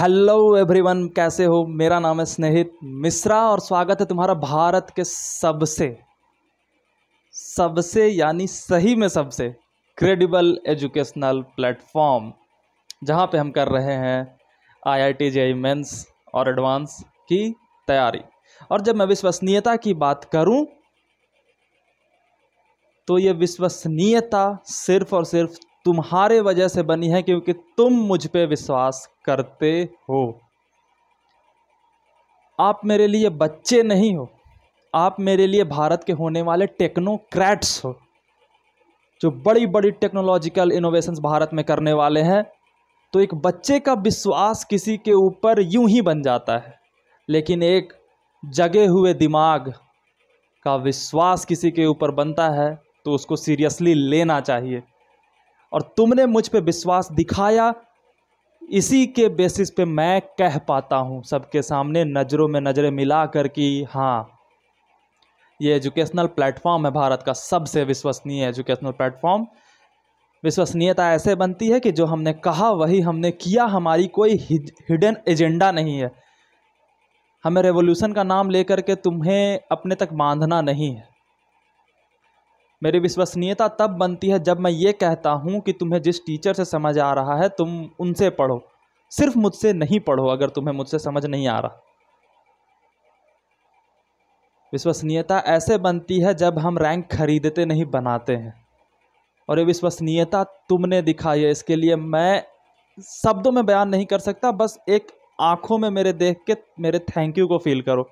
Hello everyone, कैसे हो? मेरा नाम है स्नेहित मिश्रा और स्वागत है तुम्हारा भारत के सबसे यानी सही में सबसे क्रेडिबल एजुकेशनल प्लेटफॉर्म, जहां पे हम कर रहे हैं IIT JEE मेंस और एडवांस की तैयारी। और जब मैं विश्वसनीयता की बात करूं तो ये विश्वसनीयता सिर्फ और सिर्फ तुम्हारे वजह से बनी है, क्योंकि तुम मुझ पे विश्वास करते हो। आप मेरे लिए बच्चे नहीं हो, आप मेरे लिए भारत के होने वाले टेक्नोक्रैट्स हो, जो बड़ी बड़ी टेक्नोलॉजिकल इनोवेशंस भारत में करने वाले हैं। तो एक बच्चे का विश्वास किसी के ऊपर यूं ही बन जाता है, लेकिन एक जगे हुए दिमाग का विश्वास किसी के ऊपर बनता है तो उसको सीरियसली लेना चाहिए। और तुमने मुझ पे विश्वास दिखाया, इसी के बेसिस पे मैं कह पाता हूँ सबके सामने नज़रों में नज़रें मिला कर कि हाँ, ये एजुकेशनल प्लेटफॉर्म है भारत का सबसे विश्वसनीय एजुकेशनल प्लेटफॉर्म। विश्वसनीयता ऐसे बनती है कि जो हमने कहा वही हमने किया, हमारी कोई हिडन एजेंडा नहीं है। हमें रेवोल्यूशन का नाम लेकर के तुम्हें अपने तक बांधना नहीं है। मेरी विश्वसनीयता तब बनती है जब मैं ये कहता हूँ कि तुम्हें जिस टीचर से समझ आ रहा है तुम उनसे पढ़ो, सिर्फ मुझसे नहीं पढ़ो अगर तुम्हें मुझसे समझ नहीं आ रहा। विश्वसनीयता ऐसे बनती है जब हम रैंक खरीदते नहीं बनाते हैं, और ये विश्वसनीयता तुमने दिखाई है। इसके लिए मैं शब्दों में बयान नहीं कर सकता, बस एक आँखों में मेरे देख के मेरे थैंक यू को फील करो।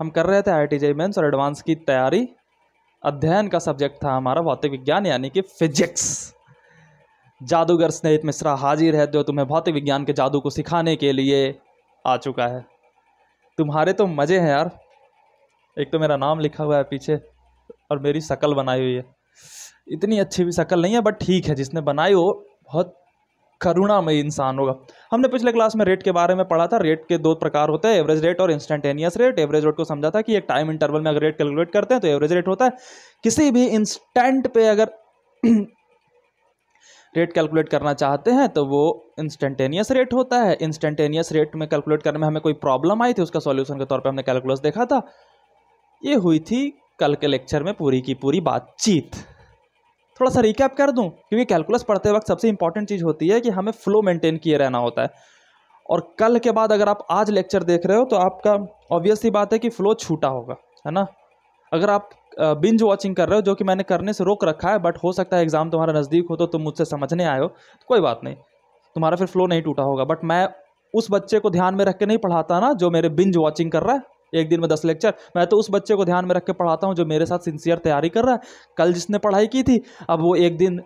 हम कर रहे थे IIT JEE मेंस और एडवांस की तैयारी। अध्ययन का सब्जेक्ट था हमारा भौतिक विज्ञान यानी कि फिजिक्स। जादूगर स्नेहित मिश्रा हाजिर है, जो तुम्हें भौतिक विज्ञान के जादू को सिखाने के लिए आ चुका है। तुम्हारे तो मज़े हैं यार, एक तो मेरा नाम लिखा हुआ है पीछे और मेरी शक्ल बनाई हुई है। इतनी अच्छी भी शक्ल नहीं है, बट ठीक है, जिसने बनाई वो बहुत करुणामय इंसान होगा। हमने पिछले क्लास में रेट के बारे में पढ़ा था। रेट के दो प्रकार होते हैं, एवरेज रेट और इंस्टेंटेनियस रेट। एवरेज रेट को समझा था कि एक टाइम इंटरवल में अगर रेट कैलकुलेट करते हैं तो एवरेज रेट होता है। किसी भी इंस्टेंट पे अगर रेट कैलकुलेट करना चाहते हैं तो वो इंस्टेंटेनियस रेट होता है। इंस्टेंटेनियस रेट में कैलकुलेट करने में हमें कोई प्रॉब्लम आई थी, उसका सॉल्यूशन के तौर पर हमने कैलकुलस देखा था। ये हुई थी कल के लेक्चर में पूरी की पूरी बातचीत। थोड़ा सा रिकैप कर दूं, क्योंकि कैलकुलस पढ़ते वक्त सबसे इंपॉर्टेंट चीज़ होती है कि हमें फ्लो मेंटेन किए रहना होता है। और कल के बाद अगर आप आज लेक्चर देख रहे हो तो आपका ऑब्वियसली बात है कि फ़्लो छूटा होगा, है ना। अगर आप बिंज वॉचिंग कर रहे हो, जो कि मैंने करने से रोक रखा है, बट हो सकता है एग्ज़ाम तुम्हारा नज़दीक हो तो तुम मुझसे समझने आए हो, तो कोई बात नहीं, तुम्हारा फिर फ्लो नहीं टूटा होगा। बट मैं उस बच्चे को ध्यान में रख के नहीं पढ़ाता ना, जो मेरे बिंज वॉचिंग कर रहा है एक दिन में 10 लेक्चर। मैं तो उस बच्चे को ध्यान में रख के पढ़ाता हूँ जो मेरे साथ सिंसियर तैयारी कर रहा है। कल जिसने पढ़ाई की थी, अब वो एक दिन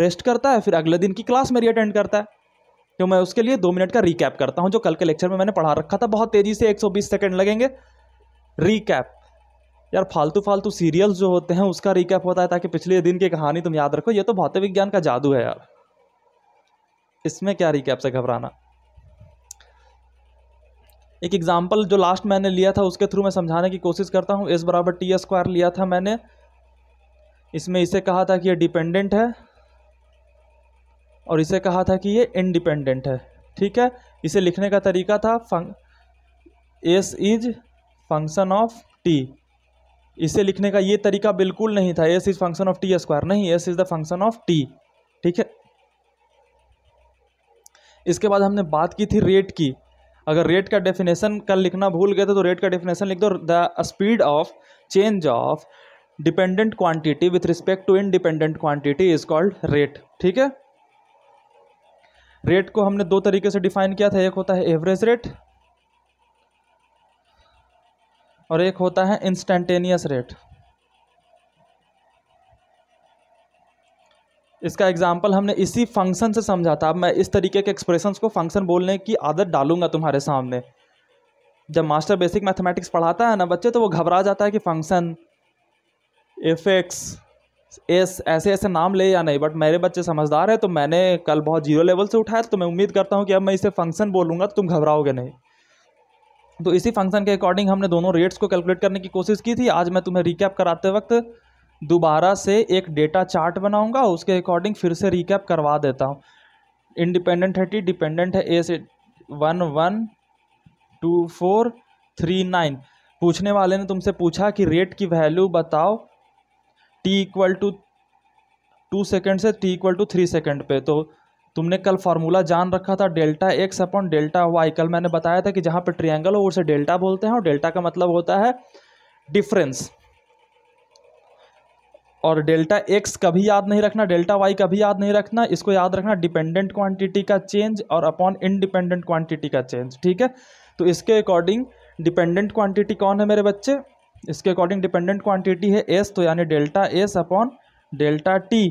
रेस्ट करता है, फिर अगले दिन की क्लास मेरी अटेंड करता है, तो मैं उसके लिए 2 मिनट का रिकैप करता हूँ जो कल के लेक्चर में मैंने पढ़ा रखा था। बहुत तेज़ी से 120 सेकेंड लगेंगे। रिकैप यार, फालतू सीरियल्स जो होते हैं उसका रिकैप होता है, ताकि पिछले दिन की कहानी तुम याद रखो। ये तो भौतिक विज्ञान का जादू है यार, इसमें क्या रिकैप से घबराना। एक एग्जाम्पल जो लास्ट मैंने लिया था उसके थ्रू मैं समझाने की कोशिश करता हूँ। S बराबर t स्क्वायर लिया था मैंने, इसमें इसे कहा था कि ये डिपेंडेंट है और इसे कहा था कि ये इंडिपेंडेंट है, ठीक है। इसे लिखने का तरीका था S is function of t। इसे लिखने का ये तरीका बिल्कुल नहीं था, S is function of t square नहीं, S is the function of t, ठीक है। इसके बाद हमने बात की थी रेट की। अगर रेट का डेफिनेशन कल लिखना भूल गए थे तो रेट का डेफिनेशन लिख दो, the speed of change of dependent quantity with respect to independent quantity is called rate, ठीक है। रेट को हमने 2 तरीके से डिफाइन किया था, एक होता है एवरेज रेट और एक होता है इंस्टेंटेनियस रेट। इसका एग्जाम्पल हमने इसी फंक्शन से समझा था। अब मैं इस तरीके के एक्सप्रेशंस को फंक्शन बोलने की आदत डालूंगा तुम्हारे सामने। जब मास्टर बेसिक मैथमेटिक्स पढ़ाता है ना बच्चे, तो वो घबरा जाता है कि फंक्शन f(x) s ऐसे ऐसे नाम ले या नहीं। बट मेरे बच्चे समझदार है, तो मैंने कल बहुत जीरो लेवल से उठाया, तो मैं उम्मीद करता हूँ कि अब मैं इसे फंक्शन बोलूँगा तो तुम घबराओगे नहीं। तो इसी फंक्शन के अकॉर्डिंग हमने दोनों रेट्स को कैलकुलेट करने की कोशिश की थी। आज मैं तुम्हें रिकैप कराते वक्त दोबारा से एक डेटा चार्ट बनाऊंगा, उसके अकॉर्डिंग फिर से रिकैप करवा देता हूँ। इंडिपेंडेंट 30 डिपेंडेंट है ए से 1 1 2 4 3 9। पूछने वाले ने तुमसे पूछा कि रेट की वैल्यू बताओ t इक्वल टू 2 सेकेंड से t इक्वल टू 3 सेकेंड पे। तो तुमने कल फार्मूला जान रखा था delta x upon delta Y. कल मैंने बताया था कि जहाँ पे ट्रायंगल हो उसे डेल्टा बोलते हैं, और डेल्टा का मतलब होता है डिफरेंस। और डेल्टा एक्स कभी याद नहीं रखना, डेल्टा वाई कभी याद नहीं रखना, इसको याद रखना डिपेंडेंट क्वांटिटी का चेंज और अपॉन इंडिपेंडेंट क्वांटिटी का चेंज। ठीक है, तो इसके अकॉर्डिंग डिपेंडेंट क्वांटिटी कौन है मेरे बच्चे? इसके अकॉर्डिंग डिपेंडेंट क्वांटिटी है एस, तो यानी delta S upon delta T.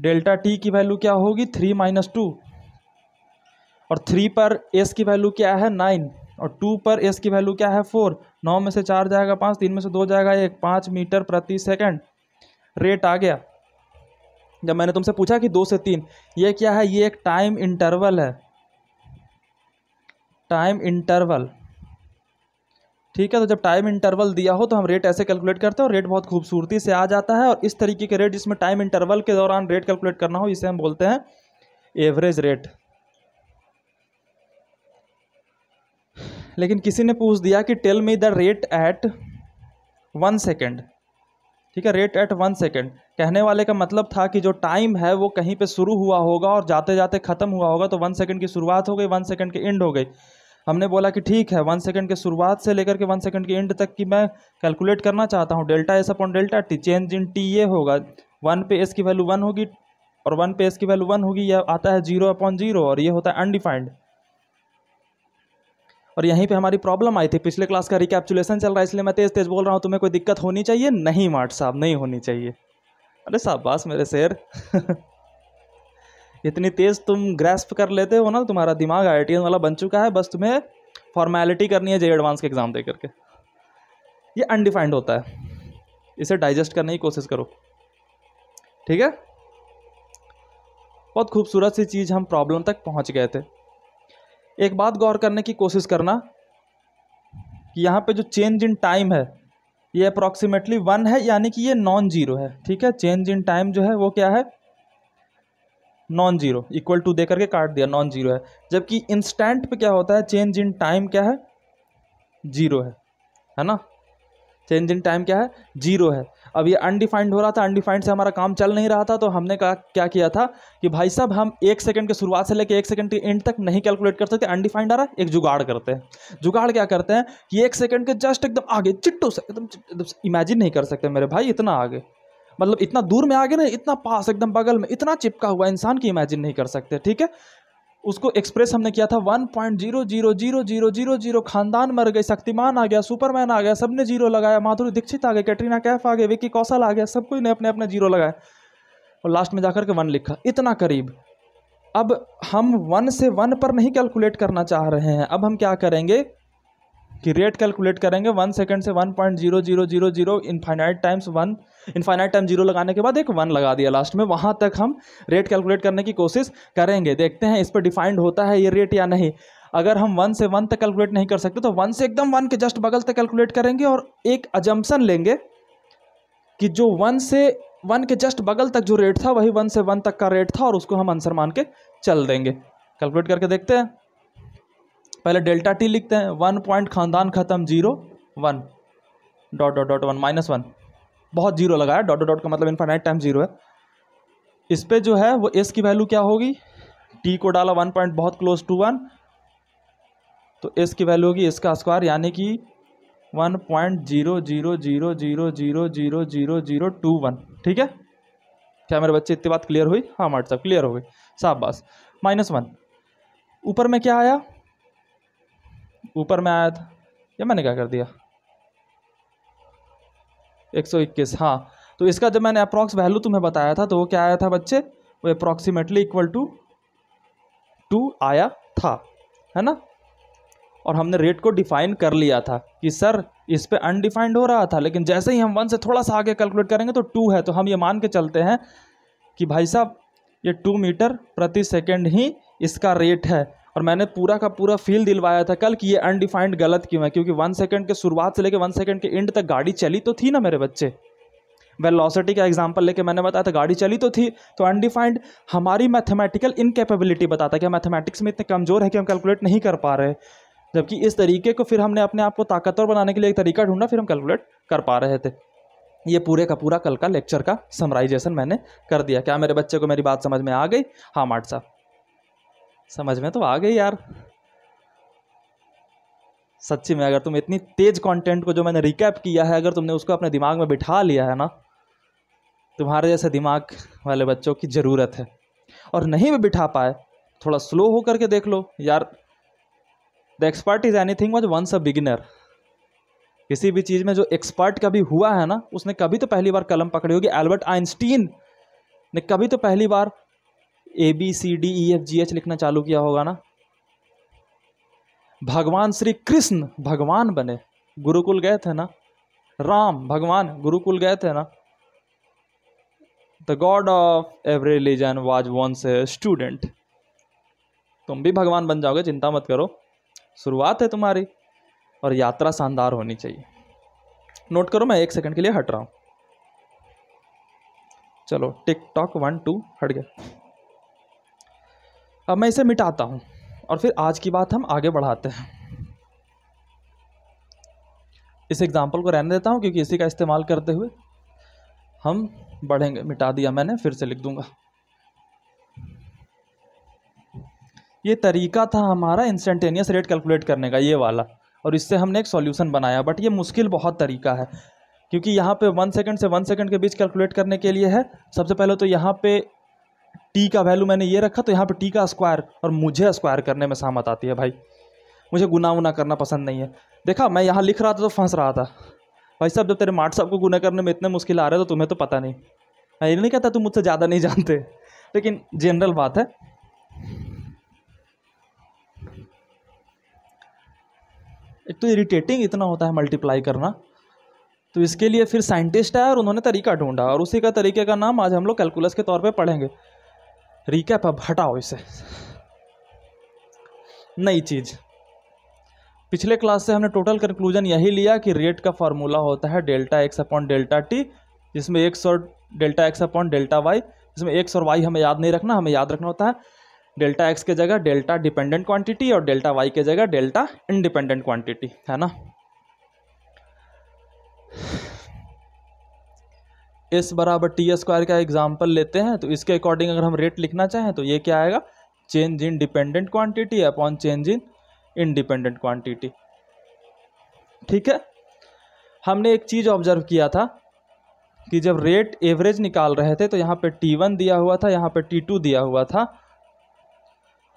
Delta T की वैल्यू क्या होगी? 3 माइनस 2। और 3 पर एस की वैल्यू क्या है? 9। और 2 पर एस की वैल्यू क्या है? 4। 9 में से 4 जाएगा 5, 3 में से 2 जाएगा 1, 5 मीटर प्रति सेकंड रेट आ गया। जब मैंने तुमसे पूछा कि 2 से 3, ये क्या है? ये एक टाइम इंटरवल है, टाइम इंटरवल। ठीक है, तो जब टाइम इंटरवल दिया हो तो हम रेट ऐसे कैलकुलेट करते हैं, और रेट बहुत खूबसूरती से आ जाता है। और इस तरीके के रेट जिसमें टाइम इंटरवल के दौरान रेट कैलकुलेट करना हो, इसे हम बोलते हैं एवरेज रेट। लेकिन किसी ने पूछ दिया कि tell me the rate at 1 second. ठीक है, रेट एट 1 सेकेंड कहने वाले का मतलब था कि जो टाइम है वो कहीं पे शुरू हुआ होगा और जाते जाते ख़त्म हुआ होगा। तो 1 सेकेंड की शुरुआत हो गई, 1 सेकेंड की एंड हो गई। हमने बोला कि ठीक है, 1 सेकेंड के शुरुआत से लेकर के 1 सेकेंड की एंड तक की मैं कैलकुलेट करना चाहता हूँ। Delta S upon delta T, change in T ये होगा, 1 पे एस की वैल्यू 1 होगी और 1 पे एस की वैल्यू 1 होगी। यह आता है 0 अपॉन 0, और ये होता है अनडिफाइंड। और यहीं पे हमारी प्रॉब्लम आई थी। पिछले क्लास का रिकैप्चुलेशन चल रहा है, इसलिए मैं तेज़ तेज़ बोल रहा हूँ। तुम्हें कोई दिक्कत होनी चाहिए नहीं मार्ट साहब, नहीं होनी चाहिए। अरे शाबाश मेरे शेर इतनी तेज़ तुम ग्रैस्प कर लेते हो ना, तुम्हारा दिमाग IITans वाला बन चुका है। बस तुम्हें फॉर्मेलिटी करनी है JEE एडवांस के एग्ज़ाम दे करके। ये अनडिफाइंड होता है, इसे डाइजेस्ट करने की कोशिश करो। ठीक है, बहुत खूबसूरत सी चीज़, हम प्रॉब्लम तक पहुँच गए थे। एक बात गौर करने की कोशिश करना कि यहाँ पे जो चेंज इन टाइम है ये अप्रॉक्सीमेटली 1 है, यानी कि ये नॉन जीरो है। ठीक है, चेंज इन टाइम जो है वो क्या है? Non zero. इक्वल टू दे करके काट दिया, नॉन जीरो है। जबकि इंस्टेंट पे क्या होता है? चेंज इन टाइम क्या है? जीरो है ना? चेंज इन टाइम क्या है? जीरो है। अब ये अनडिफाइंड हो रहा था, अनडिफाइंड से हमारा काम चल नहीं रहा था। तो हमने क्या किया था कि भाई साहब, हम 1 सेकंड के शुरुआत से लेकर 1 सेकंड के एंड तक नहीं कैलकुलेट कर सकते, अनडिफाइंड आ रहा है। एक जुगाड़ करते हैं। जुगाड़ क्या करते हैं कि 1 सेकंड के जस्ट एकदम आगे, चिट्टू से एकदम, इमेजिन नहीं कर सकते मेरे भाई, इतना आगे, मतलब इतना दूर में आगे नहीं, इतना पास एकदम बगल में, इतना चिपका हुआ इंसान की इमेजिन नहीं कर सकते। ठीक है, उसको एक्सप्रेस हमने किया था 1.0000000। खानदान मर गई, शक्तिमान आ गया, सुपरमैन आ गया, सबने जीरो लगाया, माधुरी दीक्षित आ गई, कैटरीना कैफ आ गई, विक्की कौशल आ गया, सब कोई ने अपने अपने जीरो लगाया और लास्ट में जाकर के 1 लिखा, इतना करीब। अब हम 1 से 1 पर नहीं कैलकुलेट करना चाह रहे हैं। अब हम क्या करेंगे कि रेट कैलकुलेट करेंगे 1 सेकेंड से 1.00000 infinite times 1, infinite time zero लगाने के बाद एक 1 लगा दिया लास्ट में। वहाँ तक हम रेट कैलकुलेट करने की कोशिश करेंगे, देखते हैं इस पर डिफाइंड होता है ये रेट या नहीं। अगर हम 1 से 1 तक कैलकुलेट नहीं कर सकते तो 1 से एकदम 1 के जस्ट बगल तक कैलकुलेट करेंगे, और एक अजम्पशन लेंगे कि जो 1 से 1 के जस्ट बगल तक जो रेट था वही 1 से 1 तक का रेट था, और उसको हम आंसर मान के चल देंगे। कैलकुलेट करके देखते हैं। पहले डेल्टा टी लिखते हैं, 1 पॉइंट खानदान ख़त्म 0 1 डॉट डॉट डॉट 1 माइनस 1, बहुत जीरो लगाया, डॉट डॉट डॉट का मतलब इनफाइनाइट टाइम जीरो है। इस पे जो है वो एस की वैल्यू क्या होगी? टी को डाला 1 पॉइंट बहुत क्लोज टू 1, तो एस की वैल्यू होगी इसका स्क्वायर, यानी कि 1.00000000021। ठीक है, क्या मेरे बच्चे इतनी बात क्लियर हुई? हाँ मार्ट साहब, क्लियर हो गई, शाबाश। -1 ऊपर में क्या आया? ऊपर में आया था, या मैंने क्या कर दिया, 121। हाँ, तो इसका जब मैंने अप्रॉक्स वैल्यू तुम्हें बताया था तो वो क्या आया था बच्चे? वो अप्रॉक्सीमेटली इक्वल टू 2 आया था, है ना? और हमने रेट को डिफाइन कर लिया था कि सर इस पे अनडिफाइंड हो रहा था, लेकिन जैसे ही हम 1 से थोड़ा सा आगे कैलकुलेट करेंगे तो 2 है। तो हम ये मान के चलते हैं कि भाई साहब ये 2 मीटर प्रति सेकेंड ही इसका रेट है। और मैंने पूरा का पूरा फील दिलवाया था कल कि ये अनडिफाइंड गलत क्यों है, क्योंकि 1 सेकेंड के शुरुआत से लेकर 1 सेकेंड के एंड तक गाड़ी चली तो थी ना मेरे बच्चे। वेलोसिटी का एग्जांपल लेके मैंने बताया था गाड़ी चली तो थी, तो अनडिफाइंड हमारी मैथमेटिकल इनकेपेबिलिटी बताता है कि मैथमेटिक्स में इतने कमज़ोर है कि हम कैलकुलेट नहीं कर पा रहे, जबकि इस तरीके को फिर हमने अपने आप को ताकतवर बनाने के लिए एक तरीका ढूंढा, फिर हम कैलकुलेट कर पा रहे थे। ये पूरे का पूरा कल का लेक्चर का समराइजेशन मैंने कर दिया। क्या मेरे बच्चे को मेरी बात समझ में आ गई? हाँ मार्ट साहब समझ में तो आ गई यार। सच्ची में अगर तुम इतनी तेज कंटेंट को जो मैंने रिकैप किया है, अगर तुमने उसको अपने दिमाग में बिठा लिया है ना, तुम्हारे जैसे दिमाग वाले बच्चों की ज़रूरत है। और नहीं भी बिठा पाए, थोड़ा स्लो हो करके देख लो यार। The expert is anything was once a beginner. किसी भी चीज़ में जो एक्सपर्ट कभी हुआ है ना, उसने कभी तो पहली बार कलम पकड़ी होगी। एल्बर्ट आइंस्टीन ने कभी तो पहली बार ABCDEFGH लिखना चालू किया होगा ना। भगवान श्री कृष्ण भगवान बने, गुरुकुल गए थे ना। राम भगवान गुरुकुल गए थे ना। The god of every religion was once a student. तुम भी भगवान बन जाओगे, चिंता मत करो, शुरुआत है तुम्हारी और यात्रा शानदार होनी चाहिए। नोट करो, मैं 1 सेकंड के लिए हट रहा हूँ। चलो टिकटॉक 1 2 हट गया। अब मैं इसे मिटाता हूँ और फिर आज की बात हम आगे बढ़ाते हैं। इस एग्जाम्पल को रहने देता हूँ क्योंकि इसी का इस्तेमाल करते हुए हम बढ़ेंगे। मिटा दिया मैंने, फिर से लिख दूंगा। ये तरीका था हमारा इंस्टेंटेनियस रेट कैलकुलेट करने का, ये वाला, और इससे हमने एक सॉल्यूशन बनाया। बट ये मुश्किल बहुत तरीका है क्योंकि यहाँ पे 1 सेकंड से 1 सेकंड के बीच कैलकुलेट करने के लिए है। सबसे पहले तो यहाँ पे टी का वैल्यू मैंने ये रखा, तो यहाँ पे टी का स्क्वायर, और मुझे स्क्वायर करने में सहमत आती है भाई, मुझे गुना वुना करना पसंद नहीं है। देखा, मैं यहाँ लिख रहा था तो फंस रहा था। भाई साहब, जब तेरे मार्ट साहब को गुना करने में इतने मुश्किल आ रहे तो तुम्हें तो पता नहीं। मैं ये नहीं कहता तुम मुझसे ज़्यादा नहीं जानते, लेकिन जनरल बात है। एक तो इरिटेटिंग इतना होता है मल्टीप्लाई करना, तो इसके लिए फिर साइंटिस्ट आया और उन्होंने तरीका ढूंढा, और उसी का तरीके का नाम आज हम लोग कैलकुलस के तौर पे पढ़ेंगे। रिकैप, अब हटाओ इसे, नई चीज़। पिछले क्लास से हमने टोटल कंक्लूजन यही लिया कि रेट का फार्मूला होता है ΔX/ΔT, जिसमें एक्स और ΔX/ΔY, जिसमें एक्स और वाई हमें याद नहीं रखना, हमें याद रखना होता है ΔX के जगह डेल्टा डिपेंडेंट क्वांटिटी और ΔY के जगह डेल्टा इंडिपेंडेंट क्वांटिटी, है ना। S = T² का एग्जाम्पल लेते हैं, तो इसके अकॉर्डिंग अगर हम रेट लिखना चाहें तो ये क्या आएगा? Change in dependent quantity upon change in independent quantity. ठीक है। हमने एक चीज़ ऑब्जर्व किया था कि जब रेट एवरेज निकाल रहे थे तो यहाँ पे T1 दिया हुआ था, यहाँ पे T2 दिया हुआ था,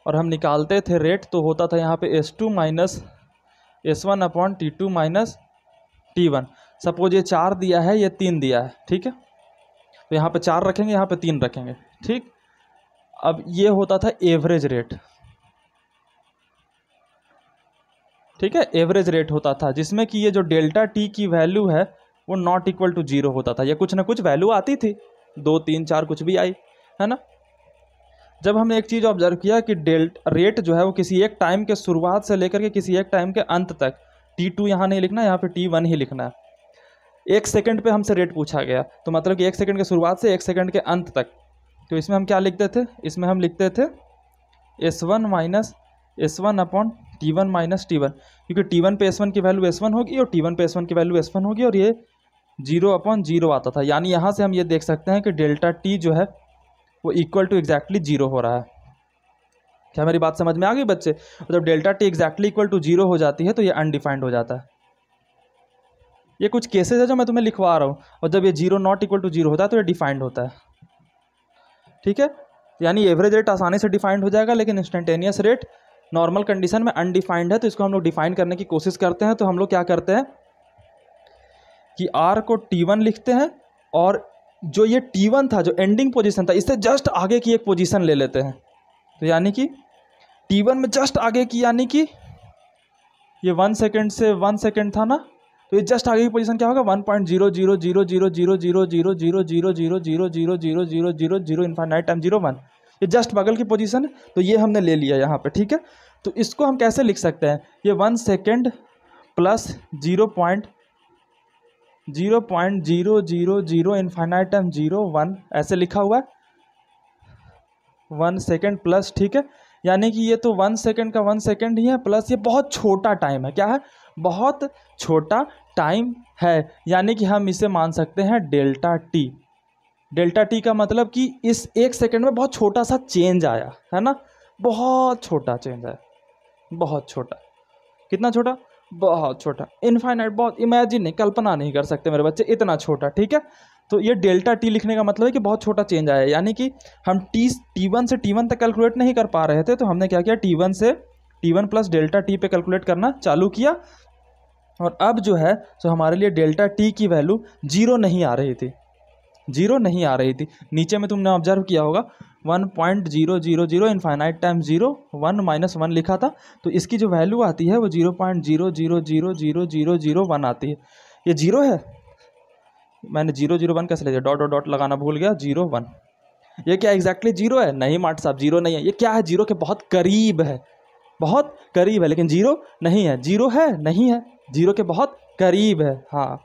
और हम निकालते थे रेट तो होता था यहाँ पे S2 - S1 upon T2 - T1। Suppose ये 4 दिया है, ये 3 दिया है, ठीक है, तो यहाँ पे 4 रखेंगे, यहाँ पे 3 रखेंगे, ठीक। अब ये होता था एवरेज रेट, ठीक है, एवरेज रेट होता था, जिसमें कि ये जो ΔT की वैल्यू है वो ≠ 0 होता था, या कुछ ना कुछ वैल्यू आती थी, 2 3 4 कुछ भी आई, है ना। जब हमने एक चीज़ ऑब्जर्व किया कि रेट जो है वो किसी एक टाइम के शुरुआत से लेकर के किसी एक टाइम के अंत तक, T2 यहाँ नहीं लिखना, यहाँ पे T1 ही लिखना है। 1 सेकंड पे हमसे रेट पूछा गया, तो मतलब कि 1 सेकंड के शुरुआत से 1 सेकंड के अंत तक, तो इसमें हम क्या लिखते थे? इसमें हम लिखते थे S1 - S1 upon T1 - T1, क्योंकि T1 पे S1 की वैल्यू S1 होगी और T1 पे S1 की वैल्यू S1 होगी, और ये 0/0 आता था। यानी यहाँ से हम ये देख सकते हैं कि ΔT जो है वो =exactly 0 हो रहा है। क्या मेरी बात समझ में आ गई बच्चे? जब तो ΔT exactly = 0 हो जाती है तो ये अनडिफाइंड हो जाता है। ये कुछ केसेस है जो मैं तुम्हें लिखवा रहा हूँ, और जब ये 0 ≠ 0 होता है तो ये डिफाइंड होता है, ठीक है। यानी एवरेज रेट आसानी से डिफाइंड हो जाएगा, लेकिन इंस्टेंटेनियस रेट नॉर्मल कंडीशन में अनडिफाइंड है, तो इसको हम लोग डिफाइन करने की कोशिश करते हैं। तो हम लोग क्या करते हैं कि R को T1 लिखते हैं, और जो ये T1 था, जो एंडिंग पोजिशन था, इससे जस्ट आगे की एक पोजिशन ले लेते हैं। तो यानी कि T1 में जस्ट आगे की, यानी कि ये 1 सेकंड था ना, तो ये जस्ट आगे की पोजीशन क्या होगा? 1.0000000000000000 इनफाइनाइट टाइम 01, ये जस्ट बगल की पोजीशन है, तो ये हमने ले लिया यहाँ पे, ठीक है। तो इसको हम कैसे लिख सकते हैं? ये 1 सेकंड प्लस 0. 0.000 इनफाइनाइटम 01 ऐसे लिखा हुआ है 1 सेकेंड प्लस, ठीक है। यानी कि ये तो 1 सेकेंड का 1 सेकेंड ही है प्लस ये बहुत छोटा टाइम है, क्या है, बहुत छोटा टाइम है। यानी कि हम इसे मान सकते हैं डेल्टा टी। डेल्टा टी का मतलब कि इस 1 सेकेंड में बहुत छोटा सा चेंज आया है ना, बहुत छोटा चेंज आया, बहुत छोटा, कितना छोटा, बहुत छोटा, इनफाइनाइट, बहुत, इमेजिन नहीं, कल्पना नहीं कर सकते मेरे बच्चे, इतना छोटा, ठीक है। तो ये डेल्टा टी लिखने का मतलब है कि बहुत छोटा चेंज आया, यानी कि हम टी वन से टी वन तक कैलकुलेट नहीं कर पा रहे थे, तो हमने क्या किया, टी1 से टी1 प्लस डेल्टा टी पे कैलकुलेट करना चालू किया, और अब जो है सो हमारे लिए डेल्टा टी की वैल्यू 0 नहीं आ रही थी, 0 नहीं आ रही थी। नीचे में तुमने ऑब्जर्व किया होगा 1.000 इनफाइनाइट टाइम 0 1 माइनस 1 लिखा था, तो इसकी जो वैल्यू आती है वो 0.0000001 आती है। ये 0 है, मैंने 001 कैसे ले लिया, डॉट डॉट डॉट लगाना भूल गया, 01। ये क्या एग्जैक्टली 0 है? नहीं मार्ट साहब, 0 नहीं है, ये क्या है, 0 के बहुत करीब है, बहुत करीब है, लेकिन 0 नहीं है, 0 है, नहीं है, 0 के बहुत करीब है। हाँ,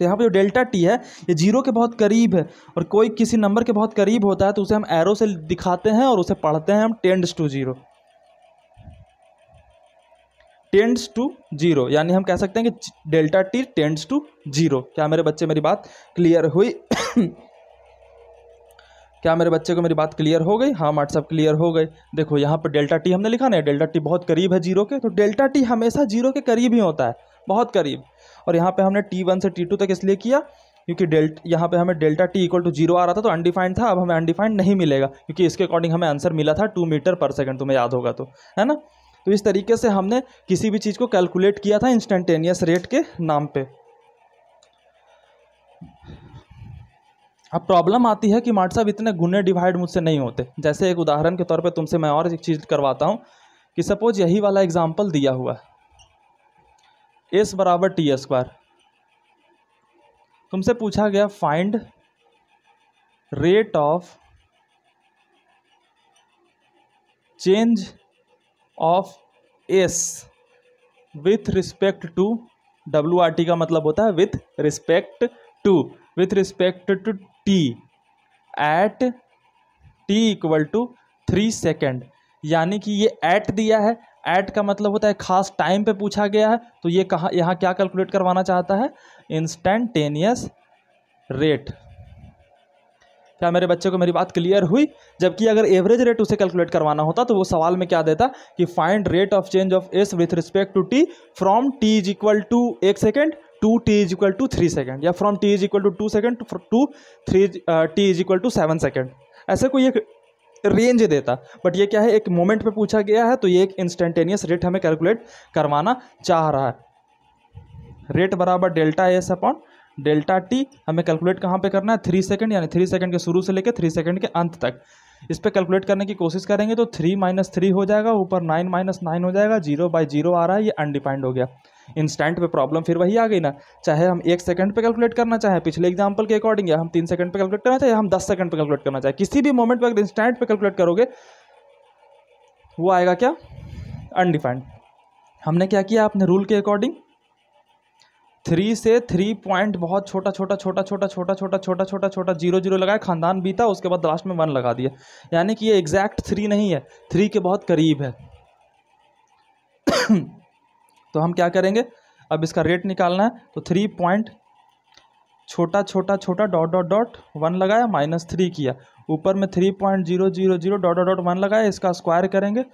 तो यहाँ पर जो डेल्टा टी है ये 0 के बहुत करीब है, और कोई किसी नंबर के बहुत करीब होता है तो उसे हम एरो से दिखाते हैं और उसे पढ़ते हैं हम टेंड्स टू 0, टेंड्स टू 0। यानी हम कह सकते हैं कि डेल्टा टी टेंड्स टू 0। क्या मेरे बच्चे मेरी बात क्लियर हुई? क्या मेरे बच्चे को मेरी बात क्लियर हो गई? हाँ मार्ट साहब क्लियर हो गई। देखो यहाँ पर डेल्टा टी हमने लिखा ना, डेल्टा टी बहुत करीब है 0 के, तो डेल्टा टी हमेशा 0 के करीब ही होता है, बहुत करीब। और यहाँ पे हमने T1 से T2 तक इसलिए किया क्योंकि यहाँ पे हमें डेल्टा T इक्वल टू 0 आ रहा था, तो अनडिफाइंड था, अब हमें अनडिफाइंड नहीं मिलेगा क्योंकि इसके अकॉर्डिंग हमें आंसर मिला था 2 मीटर पर सेकंड, तुम्हें याद होगा, तो है ना। तो इस तरीके से हमने किसी भी चीज़ को कैलकुलेट किया था इंस्टेंटेनियस रेट के नाम पर। अब प्रॉब्लम आती है कि मार्ट साहब इतने गुने डिवाइड मुझसे नहीं होते। जैसे एक उदाहरण के तौर पर तुमसे मैं और एक चीज़ करवाता हूँ कि सपोज यही वाला एग्जाम्पल दिया हुआ है, एस बराबर टी स्क्वायर, तुमसे पूछा गया find rate of change of S with respect to, W R T का मतलब होता है with respect to, with respect to T at T equal to 3 second. यानी कि ये एट दिया है, एट का मतलब होता है खास टाइम पे पूछा गया है, तो ये कहाँ, यहाँ क्या कैलकुलेट करवाना चाहता है, इंस्टेंटेनियस रेट। क्या मेरे बच्चे को मेरी बात क्लियर हुई? जबकि अगर एवरेज रेट उसे कैलकुलेट करवाना होता तो वो सवाल में क्या देता कि find rate of change of S with respect to T from T is equal to 1 second to T is equal to 3 second, या from T is equal to 2 second to T is equal to 7 second, ऐसे कोई एक range देता। But ये क्या है, एक moment पे पूछा गया है, तो ये एक इंस्टेंटेनियस रेट हमें कैलकुलेट करवाना चाह रहा है। रेट बराबर delta S upon delta T हमें कैलकुलेट कहाँ पे करना है, 3 सेकेंड, यानी 3 सेकेंड के शुरू से लेकर 3 सेकेंड के अंत तक। इस पे कैलकुलेट करने की कोशिश करेंगे तो 3 - 3 हो जाएगा, ऊपर 9 - 9 हो जाएगा, 0/0 आ रहा है, ये अनडिफाइंड हो गया। इंस्टेंट पे प्रॉब्लम फिर वही आ गई ना, चाहे हम 1 सेकंड पे कैलकुलेट करना चाहे पिछले एग्जाम्पल के अकॉर्डिंग, या हम 3 सेकंड पे कैलकुलेट करना चाहे, हम 10 सेकंड पे कैलकुलेट करना चाहे, किसी भी मोमेंट पर इंस्टेंट पे कैलकुलेट करोगे वो आएगा क्या, अनडिफाइंड। हमने क्या किया अपने रूल के अकॉर्डिंग, 3 से 3 पॉइंट बहुत छोटा छोटा छोटा छोटा छोटा छोटा छोटा छोटा छोटा 0 0 लगाया, खानदान बीता, उसके बाद लास्ट में 1 लगा दिया। यानी कि ये एग्जैक्ट 3 नहीं है, 3 के बहुत करीब है। तो हम क्या करेंगे, अब इसका रेट निकालना है, तो 3 पॉइंट छोटा छोटा छोटा डॉट डॉट डॉट 1 लगाया, -3 किया, ऊपर में 3.000 डॉट डॉट डॉट 1 लगाया, इसका स्क्वायर करेंगे,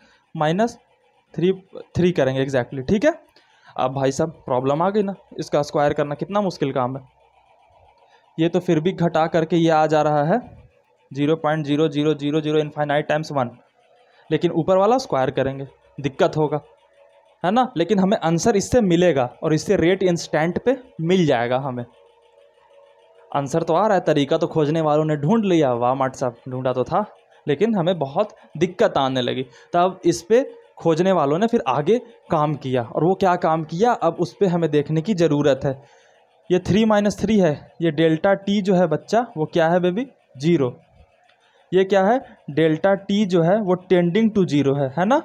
-3 करेंगे एग्जैक्टली, ठीक है। अब भाई साहब प्रॉब्लम आ गई ना, इसका स्क्वायर करना कितना मुश्किल काम है, ये तो फिर भी घटा करके ये आ जा रहा है 0.0000 इनफाइनाइट टाइम्स 1, लेकिन ऊपर वाला स्क्वायर करेंगे, दिक्कत होगा है ना, लेकिन हमें आंसर इससे मिलेगा और इससे रेट इंस्टेंट पे मिल जाएगा। हमें आंसर तो आ रहा है, तरीका तो खोजने वालों ने ढूंढ लिया, वाह मार्ट साहब ढूंढा तो था, लेकिन हमें बहुत दिक्कत आने लगी। तब इस पर खोजने वालों ने फिर आगे काम किया, और वो क्या काम किया अब उस पर हमें देखने की ज़रूरत है। ये 3 - 3 है, ये डेल्टा टी जो है बच्चा वो क्या है बेबी, 0। ये क्या है, डेल्टा टी जो है वो टेंडिंग टू 0 है ना,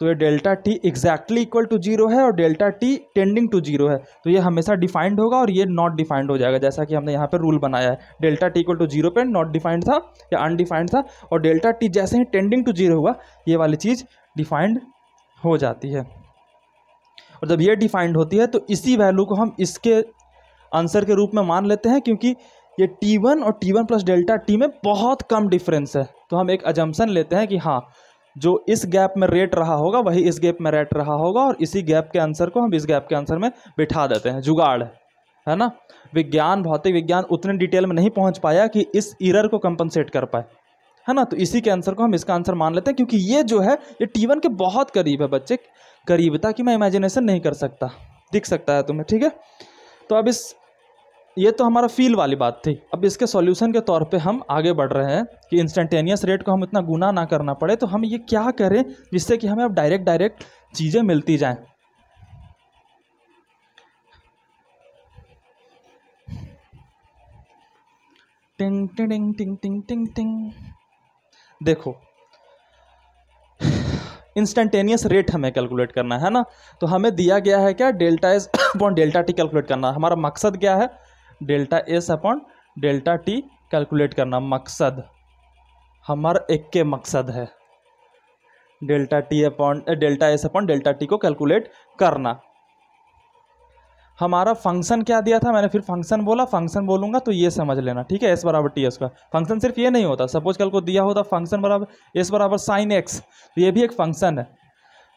तो ये delta T exactly equal to zero है और delta T tending to zero है, तो ये हमेशा डिफाइंड होगा और ये नॉट डिफाइंड हो जाएगा, जैसा कि हमने यहाँ पर रूल बनाया है। Delta T equal to zero पे नॉट डिफाइंड था या अनडिफाइंड था, और डेल्टा टी जैसे ही टेंडिंग टू जीरो हुआ ये वाली चीज़ डिफाइंड हो जाती है, और जब ये डिफाइंड होती है तो इसी वैल्यू को हम इसके आंसर के रूप में मान लेते हैं, क्योंकि ये T1 और T1 प्लस डेल्टा T में बहुत कम डिफरेंस है। तो हम एक अजम्पशन लेते हैं कि हाँ, जो इस गैप में रेट रहा होगा वही इस गैप में रेट रहा होगा, और इसी गैप के आंसर को हम इस गैप के आंसर में बिठा देते हैं। जुगाड़ है ना। विज्ञान, भौतिक विज्ञान उतने डिटेल में नहीं पहुंच पाया कि इस एरर को कंपनसेट कर पाए, है ना। तो इसी के आंसर को हम इसका आंसर मान लेते हैं, क्योंकि ये जो है ये T1 के बहुत करीब है बच्चे, करीब था कि मैं इमेजिनेशन नहीं कर सकता, दिख सकता है तुम्हें, ठीक है। तो अब इस, ये तो हमारा फील वाली बात थी, अब इसके सॉल्यूशन के तौर पे हम आगे बढ़ रहे हैं कि इंस्टेंटेनियस रेट को हम इतना गुना ना करना पड़े, तो हम ये क्या करें जिससे कि हमें अब डायरेक्ट चीज़ें मिलती जाएं। टिंग टिंग टिंग टिंग टिंग टिंग। देखो, इंस्टेंटेनियस रेट हमें कैलकुलेट करना है ना, तो हमें दिया गया है क्या, delta S upon delta T calculate करना। हमारा मकसद क्या है, delta S upon delta T calculate करना। मकसद हमारा एक के मकसद है delta T upon delta S upon delta T को कैलकुलेट करना। हमारा फंक्शन क्या दिया था, मैंने फिर फंक्शन बोला, फंक्शन बोलूँगा तो ये समझ लेना, ठीक है। एस बराबर टी एस का फंक्शन सिर्फ ये नहीं होता, सपोज कल को दिया होता फंक्शन बराबर एस बराबर साइन एक्स, तो ये भी एक फंक्शन है,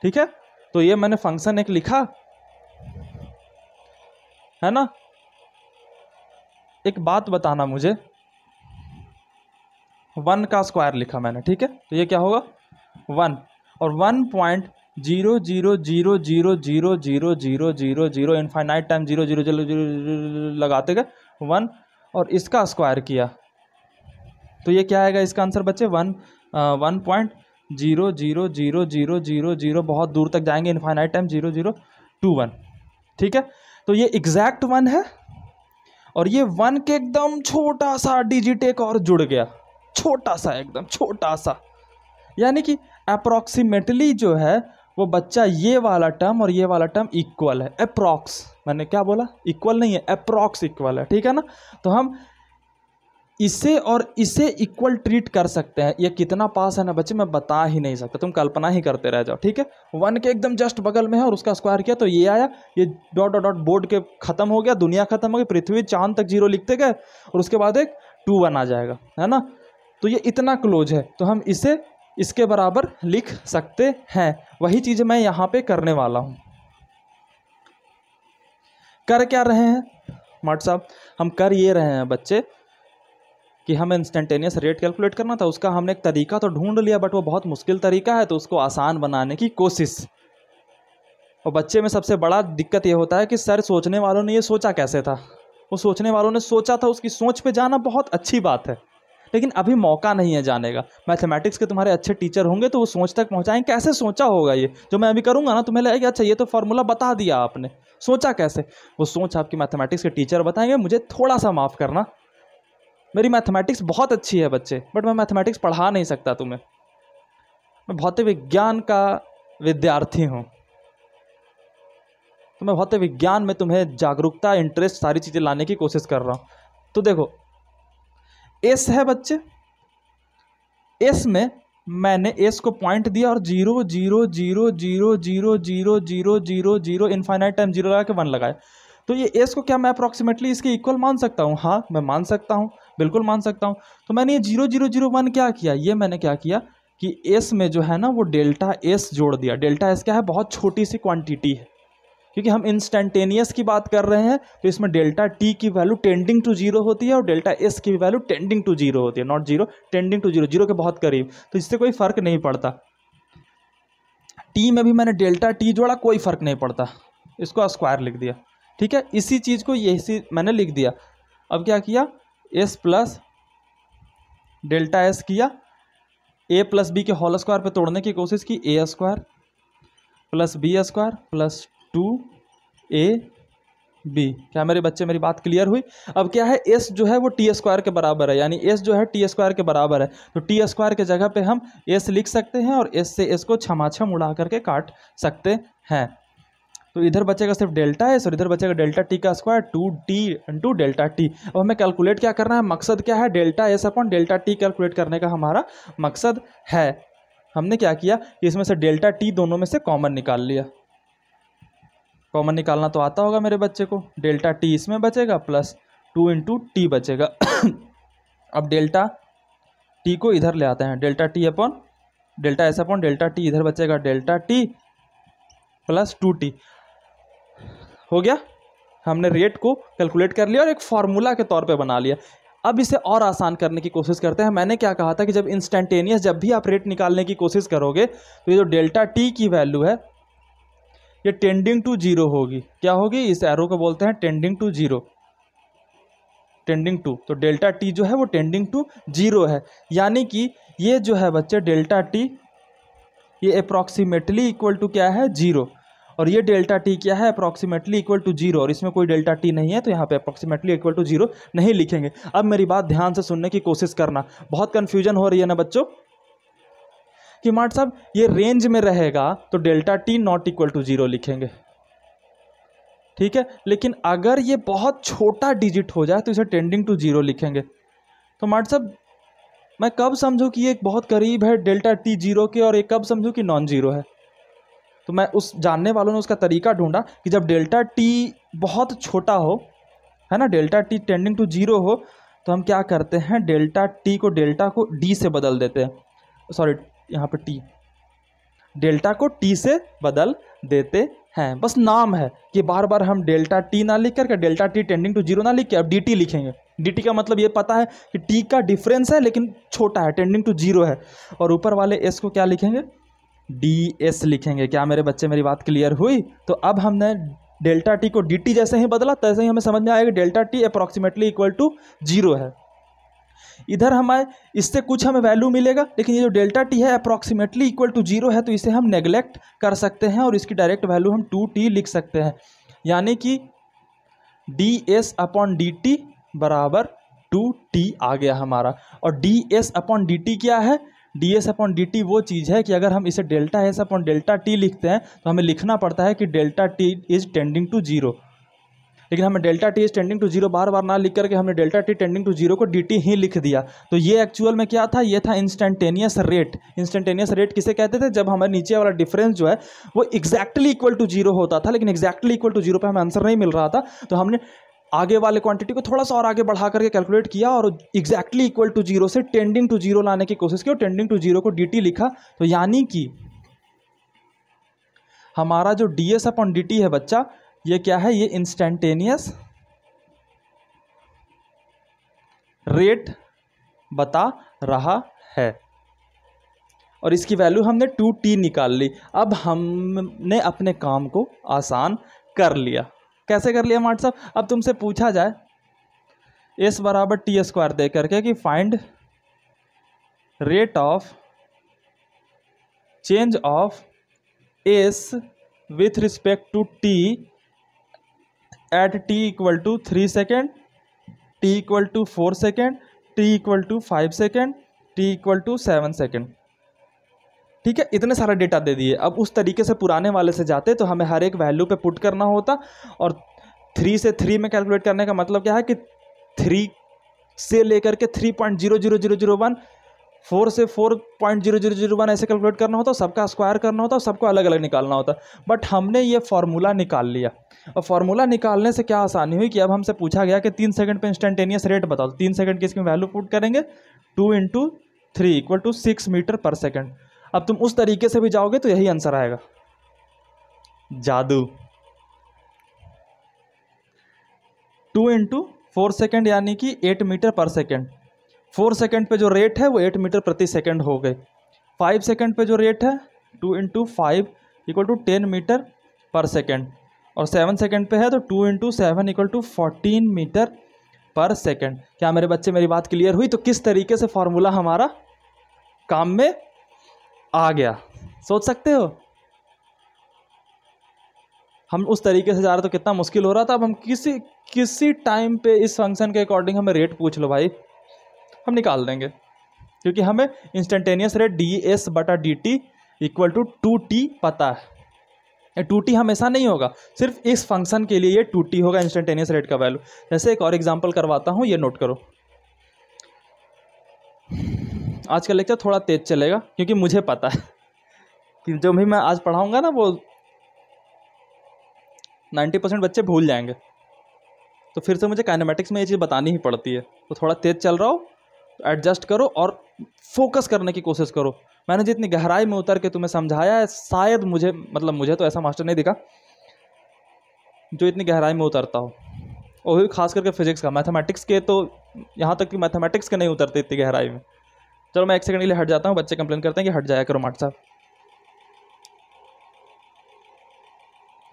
ठीक है। तो ये मैंने फंक्शन एक लिखा है ना। एक बात बताना मुझे, वन का स्क्वायर लिखा मैंने, ठीक है, तो ये क्या होगा वन, और 1.00000000 इनफाइनाइट टाइम 00000 लगाते गए वन, और इसका स्क्वायर किया तो ये क्या आएगा इसका आंसर बच्चे, 1.000000 बहुत दूर तक जाएंगे, इनफाइनाइट टाइम 0021, ठीक है। तो ये एग्जैक्ट वन है, और ये वन के एकदम छोटा सा डिजिट एक और जुड़ गया, छोटा सा, एकदम छोटा सा, यानी कि अप्रॉक्सीमेटली जो है वो बच्चा ये वाला टर्म और ये वाला टर्म इक्वल है। अप्रॉक्स, मैंने क्या बोला, इक्वल नहीं है, अप्रॉक्स इक्वल है, ठीक है ना। तो हम इसे और इसे इक्वल ट्रीट कर सकते हैं। ये कितना पास है ना बच्चे, मैं बता ही नहीं सकता, तुम कल्पना ही करते रह जाओ, ठीक है। वन के एकदम जस्ट बगल में है और उसका स्क्वायर किया तो ये आया, ये डॉट डॉट डॉट बोर्ड के खत्म हो गया, दुनिया खत्म हो गई, पृथ्वी चांद तक जीरो लिखते गए, और उसके बाद एक 21 आ जाएगा, है ना। तो ये इतना क्लोज है, तो हम इसे इसके बराबर लिख सकते हैं। वही चीज़ मैं यहाँ पे करने वाला हूँ। कर क्या रहे हैं माट साहब, हम कर ये रहे हैं बच्चे कि हमें इंस्टेंटेनियस रेट कैलकुलेट करना था, उसका हमने एक तरीका तो ढूंढ लिया, बट वो बहुत मुश्किल तरीका है, तो उसको आसान बनाने की कोशिश। और बच्चे में सबसे बड़ा दिक्कत ये होता है कि सर सोचने वालों ने ये सोचा कैसे था, वो सोचने वालों ने सोचा था, उसकी सोच पे जाना बहुत अच्छी बात है, लेकिन अभी मौका नहीं है जाने का। मैथमेटिक्स के तुम्हारे अच्छे टीचर होंगे तो वो सोच तक पहुँचाएंगे कैसे सोचा होगा, ये जो मैं अभी करूँगा ना तुम्हें लगेगा अच्छा ये तो फार्मूला बता दिया आपने, सोचा कैसे, वो सोच आपकी मैथमेटिक्स के टीचर बताएंगे। मुझे थोड़ा सा माफ़ करना, मेरी मैथमेटिक्स बहुत अच्छी है बच्चे, बट मैं मैथमेटिक्स पढ़ा नहीं सकता तुम्हें, मैं भौतिक विज्ञान का विद्यार्थी हूँ, तो मैं भौतिक विज्ञान में तुम्हें जागरूकता, इंटरेस्ट, सारी चीज़ें लाने की कोशिश कर रहा हूँ। तो देखो एस है बच्चे, एस में मैंने एस को पॉइंट दिया और 000000000 इनफाइनाइट टाइम 0 लगा के 1 लगाया, तो ये एस को क्या मैं अप्रॉक्सीमेटली इसके इक्वल मान सकता हूँ, हाँ मैं मान सकता हूँ, बिल्कुल मान सकता हूँ। तो मैंने ये 0001 क्या किया, ये मैंने क्या किया कि एस में जो है ना वो डेल्टा एस जोड़ दिया। डेल्टा एस क्या है, बहुत छोटी सी क्वांटिटी है, क्योंकि हम इंस्टेंटेनियस की बात कर रहे हैं, तो इसमें डेल्टा टी की वैल्यू टेंडिंग टू जीरो होती है और डेल्टा एस की वैल्यू टेंडिंग टू जीरो होती है, not zero, tending to zero, zero के बहुत करीब, तो इससे कोई फर्क नहीं पड़ता। टी में भी मैंने डेल्टा टी जोड़ा, कोई फर्क नहीं पड़ता, इसको स्क्वायर लिख दिया, ठीक है। इसी चीज़ को यही मैंने लिख दिया। अब क्या किया, एस प्लस डेल्टा एस किया, ए प्लस बी के होल स्क्वायर पर तोड़ने की कोशिश की, A square plus B square plus 2 A B. क्या मेरे बच्चे मेरी बात क्लियर हुई? अब क्या है, एस जो है वो टी स्क्वायर के बराबर है, यानी एस जो है टी स्क्वायर के बराबर है, तो टी स्क्वायर के जगह पे हम एस लिख सकते हैं और एस से एस को छमाछम उड़ा करके काट सकते हैं। तो इधर बचेगा सिर्फ डेल्टा एस और इधर बचेगा डेल्टा टी का square 2t into delta T. अब हमें कैलकुलेट क्या करना है, मकसद क्या है, delta S upon delta T calculate करने का हमारा मकसद है। हमने क्या किया कि इसमें से डेल्टा टी दोनों में से कॉमन निकाल लिया। कॉमन निकालना तो आता होगा मेरे बच्चे को। डेल्टा टी इसमें बचेगा प्लस 2 इंटू टी बचेगा। अब डेल्टा टी को इधर ले आते हैं, delta T upon delta S upon delta T, इधर बचेगा डेल्टा टी प्लस 2t। हो गया, हमने रेट को कैलकुलेट कर लिया और एक फार्मूला के तौर पे बना लिया। अब इसे और आसान करने की कोशिश करते हैं। मैंने क्या कहा था कि जब इंस्टेंटेनियस जब भी आप रेट निकालने की कोशिश करोगे तो ये जो डेल्टा टी की वैल्यू है ये टेंडिंग टू जीरो होगी। क्या होगी? इस एरो को बोलते हैं tending to zero, tending to. तो डेल्टा टी जो है वो टेंडिंग टू जीरो है, यानी कि ये जो है बच्चे डेल्टा टी ये अप्रॉक्सीमेटली इक्वल टू क्या है, जीरो। और ये डेल्टा टी क्या है, अप्रॉक्सीमेटली इक्वल टू जीरो, और इसमें कोई डेल्टा टी नहीं है तो यहाँ पे अप्रॉक्सीमेटली इक्वल टू जीरो नहीं लिखेंगे। अब मेरी बात ध्यान से सुनने की कोशिश करना, बहुत कन्फ्यूजन हो रही है ना बच्चों कि मार्ट साहब ये रेंज में रहेगा तो delta T not equal to zero लिखेंगे, ठीक है, लेकिन अगर ये बहुत छोटा डिजिट हो जाए तो इसे टेंडिंग टू जीरो लिखेंगे। तो मार्ट साहब मैं कब समझूँ कि ये बहुत करीब है डेल्टा टी जीरो के और ये कब समझूँ कि नॉन जीरो है? तो मैं उस जानने वालों ने उसका तरीका ढूंढा कि जब डेल्टा टी बहुत छोटा हो, है ना, delta T tending to zero हो, तो हम क्या करते हैं, डेल्टा को डी से बदल देते हैं, सॉरी यहाँ पे टी, डेल्टा को टी से बदल देते हैं। बस नाम है कि बार बार हम डेल्टा टी ना लिख करके delta T tending to zero ना लिख के अब डी टी लिखेंगे। dt का मतलब ये पता है कि t का डिफरेंस है लेकिन छोटा है, टेंडिंग टू जीरो है, और ऊपर वाले s को क्या लिखेंगे, ds लिखेंगे। क्या मेरे बच्चे मेरी बात क्लियर हुई? तो अब हमने डेल्टा t को dt जैसे ही बदला तैसे ही हमें समझ में आएगा delta t approximately equal to zero है। इधर हमें इससे कुछ हमें वैल्यू मिलेगा, लेकिन ये जो डेल्टा टी है अप्रॉक्सीमेटली इक्वल टू जीरो है तो इसे हम नेगलेक्ट कर सकते हैं और इसकी डायरेक्ट वैल्यू हम 2t लिख सकते हैं, यानी कि ds अपॉन dt बराबर 2t आ गया हमारा। और ds अपॉन dt क्या है, ds अपॉन dt वो चीज़ है कि अगर हम इसे delta s upon delta t लिखते हैं तो हमें लिखना पड़ता है कि delta t is tending to zero, लेकिन हमें delta t is tending to zero बार बार ना लिख करके हमने delta t tending to zero को dt ही लिख दिया। तो ये एक्चुअल में क्या था, ये था इंस्टेंटेनियस रेट। इंस्टेंटेनियस रेट किसे कहते थे? जब हमारे नीचे वाला डिफरेंस जो है वो एक्जैक्टली इक्वल टू जीरो होता था, लेकिन एक्जैक्टली इक्वल टू जीरो पर हमें आंसर नहीं मिल रहा था तो हमने आगे वाले क्वांटिटी को थोड़ा सा और आगे बढ़ा करके कैलकुलेट किया और एक्जैक्टली इक्वल टू जीरो से टेंडिंग टू जीरो लाने की कोशिश की और टेंडिंग टू जीरो को dt लिखा। तो यानी कि हमारा जो ds अपॉन dt है बच्चा, ये क्या है, ये इंस्टेंटेनियस रेट बता रहा है और इसकी वैल्यू हमने 2t निकाल ली। अब हमने अपने काम को आसान कर लिया। कैसे कर लिया मार्ट साहब? अब तुमसे पूछा जाए एस बराबर टी स्क्वायर दे करके कि find rate of change of S with respect to T at T equal to 3 second, T equal to 4 second, T equal to 5 second, T equal to 7 second. ठीक है, इतने सारा डेटा दे दिए। अब उस तरीके से पुराने वाले से जाते तो हमें हर एक वैल्यू पे पुट करना होता और 3 से 3 में कैलकुलेट करने का मतलब क्या है कि 3 से लेकर के 3.00001, 4 से 4.0001 ऐसे कैलकुलेट करना होता, सबका स्क्वायर करना होता और सबको अलग अलग निकालना होता। बट हमने ये फार्मूला निकाल लिया और फार्मूला निकालने से क्या आसानी हुई कि अब हमसे पूछा गया कि 3 सेकंड पे इंस्टेंटेनियस रेट बताओ, 3 सेकंड की इसमें वैल्यू पुट करेंगे 2 इंटू 3 इक्वल टू 6 मीटर पर सेकेंड। अब तुम उस तरीके से भी जाओगे तो यही आंसर आएगा। जादू। 2 इंटू 4 सेकेंड यानी कि 8 मीटर पर सेकेंड। 4 सेकेंड पे जो रेट है वो 8 मीटर प्रति सेकेंड हो गए। 5 सेकेंड पे जो रेट है 2 इंटू 5 इक्वल टू 10 मीटर पर सेकेंड और 7 सेकेंड पे है तो 2 इंटू 7 इक्वल टू 14 मीटर पर सेकेंड। क्या मेरे बच्चे मेरी बात क्लियर हुई? तो किस तरीके से फार्मूला हमारा काम में आ गया, सोच सकते हो। हम उस तरीके से जा रहे तो कितना मुश्किल हो रहा था। अब हम किसी टाइम पे इस फंक्शन के अकॉर्डिंग हमें रेट पूछ लो भाई, हम निकाल देंगे, क्योंकि हमें इंस्टेंटेनियस रेट ds/dt = 2t पता है। 2t हमेशा नहीं होगा, सिर्फ इस फंक्शन के लिए ये 2t होगा इंस्टेंटेनियस रेट का वैल्यू। जैसे एक और एग्जांपल करवाता हूँ, ये नोट करो। आज का लेक्चर थोड़ा तेज चलेगा क्योंकि मुझे पता है कि जो भी मैं आज पढ़ाऊँगा ना वो 90% बच्चे भूल जाएंगे, तो फिर से मुझे काइनेमेटिक्स में ये चीज़ बतानी ही पड़ती है। तो थोड़ा तेज चल रहा हो तो एडजस्ट करो और फोकस करने की कोशिश करो। मैंने जितनी गहराई में उतर के तुम्हें समझाया है, शायद मुझे तो ऐसा मास्टर नहीं दिखा जो इतनी गहराई में उतरता हो, और ख़ास करके फिजिक्स का। मैथमेटिक्स के तो यहाँ तक कि मैथमेटिक्स के नहीं उतरते इतनी गहराई में। चलो मैं एक सेकंड के लिए हट जाता हूँ, बच्चे कंप्लेन करते हैं कि हट जाया करो मास्टर साहब।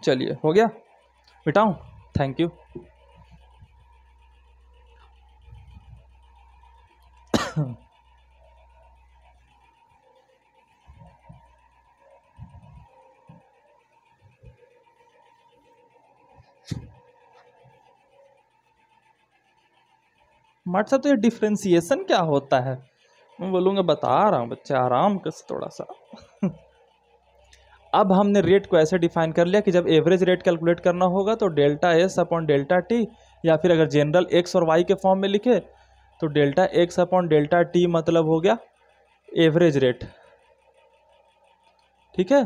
चलिए हो गया बेटाऊँ, थैंक यू। मास्टर साहब तो ये डिफ्रेंसिएशन क्या होता है? मैं बोलूँगा बता रहा हूँ बच्चे, आराम कर थोड़ा सा। अब हमने रेट को ऐसे डिफाइन कर लिया कि जब एवरेज रेट कैलकुलेट करना होगा तो ΔS/ΔT, या फिर अगर जनरल x और y के फॉर्म में लिखे तो ΔX/ΔT मतलब हो गया एवरेज रेट, ठीक है।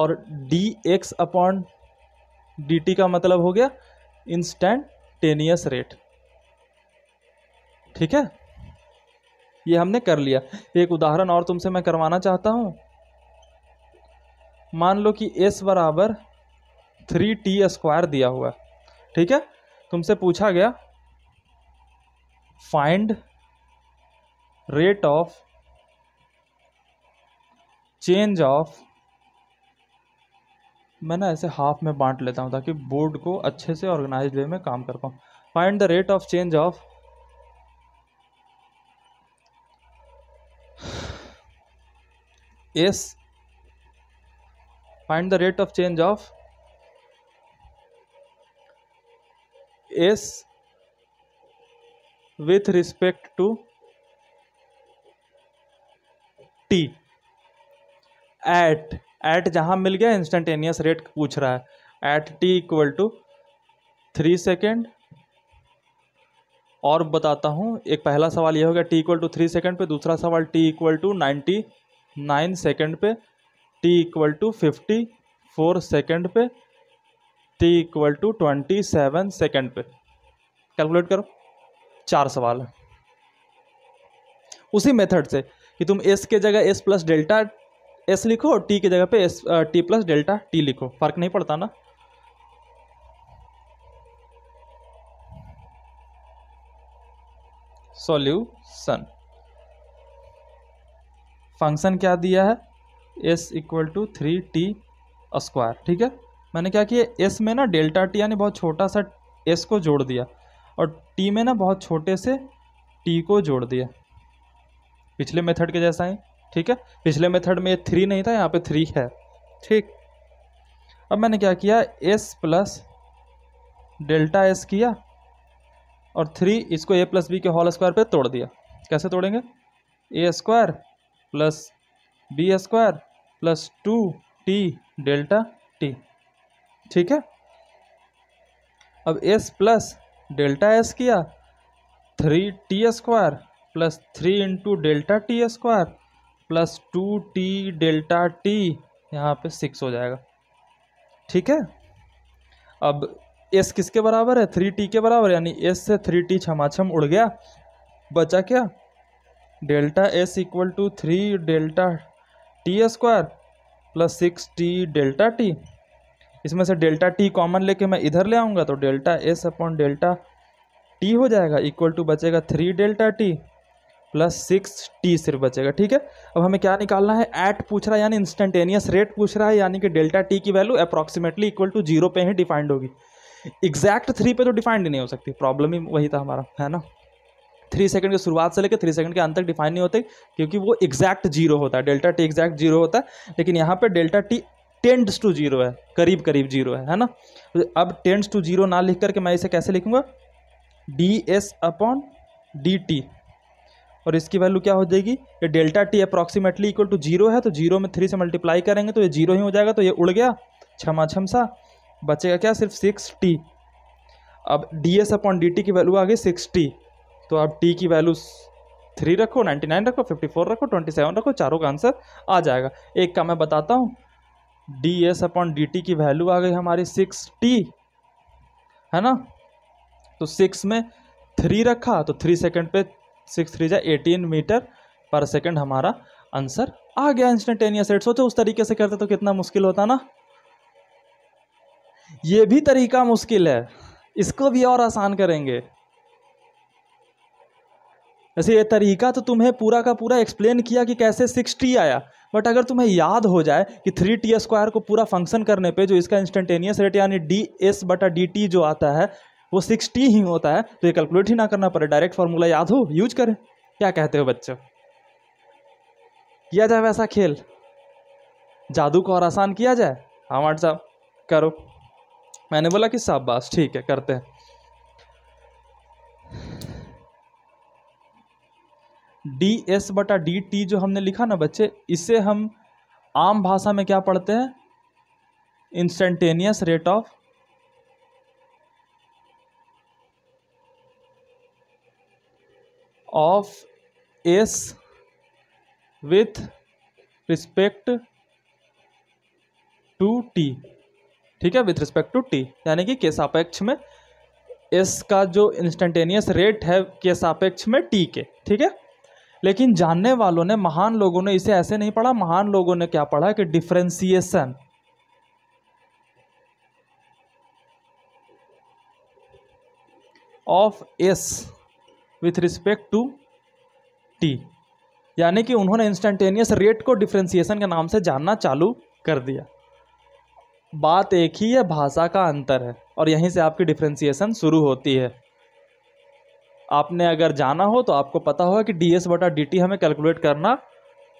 और dx/dt का मतलब हो गया इंस्टेंटेनियस रेट, ठीक है। ये हमने कर लिया। एक उदाहरण और तुमसे मैं करवाना चाहता हूँ। मान लो कि S = 3t² दिया हुआ, ठीक है। तुमसे पूछा गया find rate of change of, मैं ना ऐसे हाफ में बांट लेता हूँ ताकि बोर्ड को अच्छे से ऑर्गेनाइज्ड वे में काम कर पाऊँ। Find the rate of change of S with respect to t at, at जहाँ मिल गया इंस्टेंटेनियस रेट पूछ रहा है। at t = 3 सेकेंड, और बताता हूँ। एक पहला सवाल ये हो गया t = 3 सेकेंड पे, दूसरा सवाल t = 99 सेकेंड पे, t = 54 सेकेंड पे, t = 27 सेकेंड पे। कैलकुलेट करो, 4 सवाल है। उसी मेथड से कि तुम s के जगह S + ΔS लिखो और t के जगह पे t + ΔT लिखो, फर्क नहीं पड़ता ना। सॉल्यूशन फंक्शन क्या दिया है? S = 3t², ठीक है। मैंने क्या किया, S में ना ΔT यानी बहुत छोटा सा s को जोड़ दिया, और t में ना बहुत छोटे से t को जोड़ दिया, पिछले मेथड के जैसा ही, ठीक है। पिछले मेथड में 3 नहीं था, यहाँ पे 3 है, ठीक। अब मैंने क्या किया, S + ΔS किया और 3 इसको a + b के होल स्क्वायर पे तोड़ दिया। कैसे तोड़ेंगे? a² + b² + 2t ΔT, ठीक है। अब S + ΔS किया, 3t² + 3 × ΔT² + 2t ΔT, यहाँ पे 6 हो जाएगा, ठीक है। अब S किसके बराबर है? 3t के बराबर, यानी S से 3t छमाछम उड़ गया। बचा क्या? ΔS = 3 ΔT² + 6t ΔT। इसमें से ΔT कॉमन लेके मैं इधर ले आऊँगा तो ΔS/ΔT हो जाएगा, = बचेगा 3 ΔT + 6t सिर्फ बचेगा, ठीक है। अब हमें क्या निकालना है? एट पूछ रहा है यानी इंस्टेंटेनियस रेट पूछ रहा है, यानी कि ΔT की वैल्यू अप्रॉक्सीमेटली = 0 पे ही डिफाइंड होगी। एग्जैक्ट 3 पे तो डिफाइंड ही नहीं हो सकती, प्रॉब्लम ही वही था हमारा, है ना। 3 सेकंड की शुरुआत से लेकर 3 सेकंड के अंत तक डिफाइन नहीं होते, क्योंकि वो एग्जैक्ट 0 होता है। ΔT एग्जैक्ट 0 होता है, लेकिन यहाँ पे ΔT टेंड्स टू जीरो है, करीब करीब जीरो है ना। अब टेंड्स टू जीरो ना लिख करके मैं इसे कैसे लिखूंगा, D S upon D T, और इसकी वैल्यू क्या हो जाएगी, ये delta T approximately equal to zero है, तो जीरो में 3 से मल्टीप्लाई करेंगे तो ये जीरो ही हो जाएगा, तो ये उड़ गया छमा छमसा, बचेगा क्या सिर्फ 6t। अब D S upon D T की वैल्यू आ गई 6t, तो अब t की वैल्यू 3 रखो, 99 रखो, 54 रखो, 27 रखो, चारों का आंसर आ जाएगा। एक का मैं बताता हूँ, D S upon D T की वैल्यू आ गई हमारी 6t है ना, तो 6 में 3 रखा तो 3 सेकंड पे 6×3 = 18 मीटर पर सेकंड हमारा आंसर आ गया इंस्टेंटेनियस रेट। सोचो उस तरीके से करते तो कितना मुश्किल होता ना। ये भी तरीका मुश्किल है, इसको भी और आसान करेंगे। वैसे ये तरीका तो तुम्हें पूरा का पूरा एक्सप्लेन किया कि कैसे 6t आया, बट अगर तुम्हें याद हो जाए कि 3t² को पूरा फंक्शन करने पे जो इसका इंस्टेंटेनियस रेट यानी ds/dt जो आता है वो 6t ही होता है, तो ये कैलकुलेट ही ना करना पड़े, डायरेक्ट फार्मूला याद हो यूज करें। क्या कहते हो बच्चों, किया जाए वैसा खेल, जादू को और आसान किया जाए। हाँ वाट साहब करो, मैंने बोला कि शाबाश ठीक है करते हैं। ds/dt जो हमने लिखा ना बच्चे, इसे हम आम भाषा में क्या पढ़ते हैं, instantaneous rate of s with respect to t, ठीक है, विथ रिस्पेक्ट टू t, यानी कि के सापेक्ष में s का जो इंस्टेंटेनियस रेट है के सापेक्ष में t के, ठीक है। लेकिन जानने वालों ने, महान लोगों ने इसे ऐसे नहीं पढ़ा, महान लोगों ने क्या पढ़ा कि differentiation, of s with respect to t, यानी कि उन्होंने इंस्टेंटेनियस रेट को डिफरेंशिएशन के नाम से जानना चालू कर दिया। बात एक ही है, भाषा का अंतर है, और यहीं से आपकी डिफरेंशिएशन शुरू होती है। आपने अगर जाना हो तो आपको पता होगा कि ds/dt हमें कैलकुलेट करना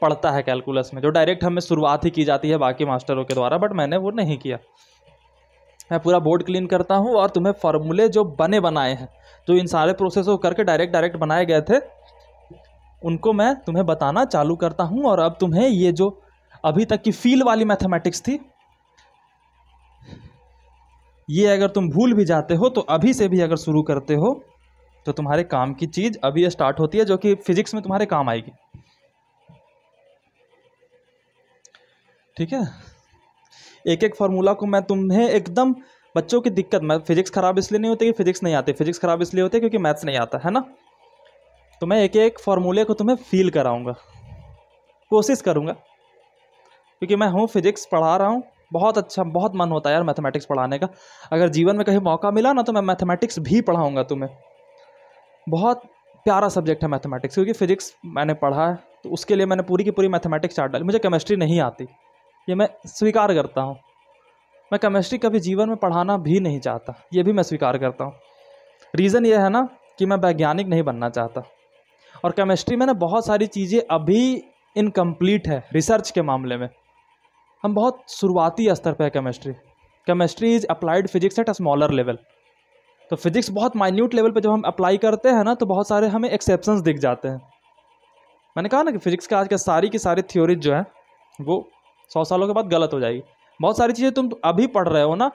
पड़ता है कैलकुलस में, जो डायरेक्ट हमें शुरुआत ही की जाती है बाकी मास्टरों के द्वारा, बट मैंने वो नहीं किया। मैं पूरा बोर्ड क्लीन करता हूँ और तुम्हें फार्मूले जो बने बनाए हैं, जो इन सारे प्रोसेस को करके डायरेक्ट बनाए गए थे, उनको मैं तुम्हें बताना चालू करता हूँ। और अब तुम्हें ये जो अभी तक की फील वाली मैथमेटिक्स थी, ये अगर तुम भूल भी जाते हो तो अभी से भी अगर शुरू करते हो तो तुम्हारे काम की चीज़ अभी स्टार्ट होती है, जो कि फिजिक्स में तुम्हारे काम आएगी, ठीक है। एक एक फार्मूला को मैं तुम्हें एकदम, बच्चों की दिक्कत मैं फिजिक्स खराब इसलिए नहीं होती कि फिजिक्स नहीं आते, फिजिक्स खराब इसलिए होते क्योंकि मैथ्स नहीं आता है ना। तो मैं एक एक फार्मूले को तुम्हें फील कराऊंगा, कोशिश करूंगा, क्योंकि मैं हूँ फिजिक्स पढ़ा रहा हूँ, बहुत अच्छा, बहुत मन होता है यार मैथमेटिक्स पढ़ाने का। अगर जीवन में कहीं मौका मिला ना तो मैं मैथमेटिक्स भी पढ़ाऊँगा तुम्हें, बहुत प्यारा सब्जेक्ट है मैथमेटिक्स, क्योंकि फिजिक्स मैंने पढ़ा है तो उसके लिए मैंने पूरी की पूरी मैथमेटिक्स चार्ट डाली। मुझे केमिस्ट्री नहीं आती, ये मैं स्वीकार करता हूँ, मैं केमिस्ट्री कभी जीवन में पढ़ाना भी नहीं चाहता, ये भी मैं स्वीकार करता हूँ। रीज़न ये है ना कि मैं वैज्ञानिक नहीं बनना चाहता, और केमिस्ट्री में ना बहुत सारी चीज़ें अभी इनकम्प्लीट है रिसर्च के मामले में, हम बहुत शुरुआती स्तर पर है। Chemistry is applied physics at a smaller level, तो फिजिक्स बहुत माइन्यूट लेवल पे जब हम अप्लाई करते हैं ना तो बहुत सारे हमें एक्सेप्शंस दिख जाते हैं। मैंने कहा ना कि फिजिक्स का आज का सारी की सारी थ्योरीज जो है वो 100 सालों के बाद गलत हो जाएगी। बहुत सारी चीज़ें तुम अभी पढ़ रहे हो ना,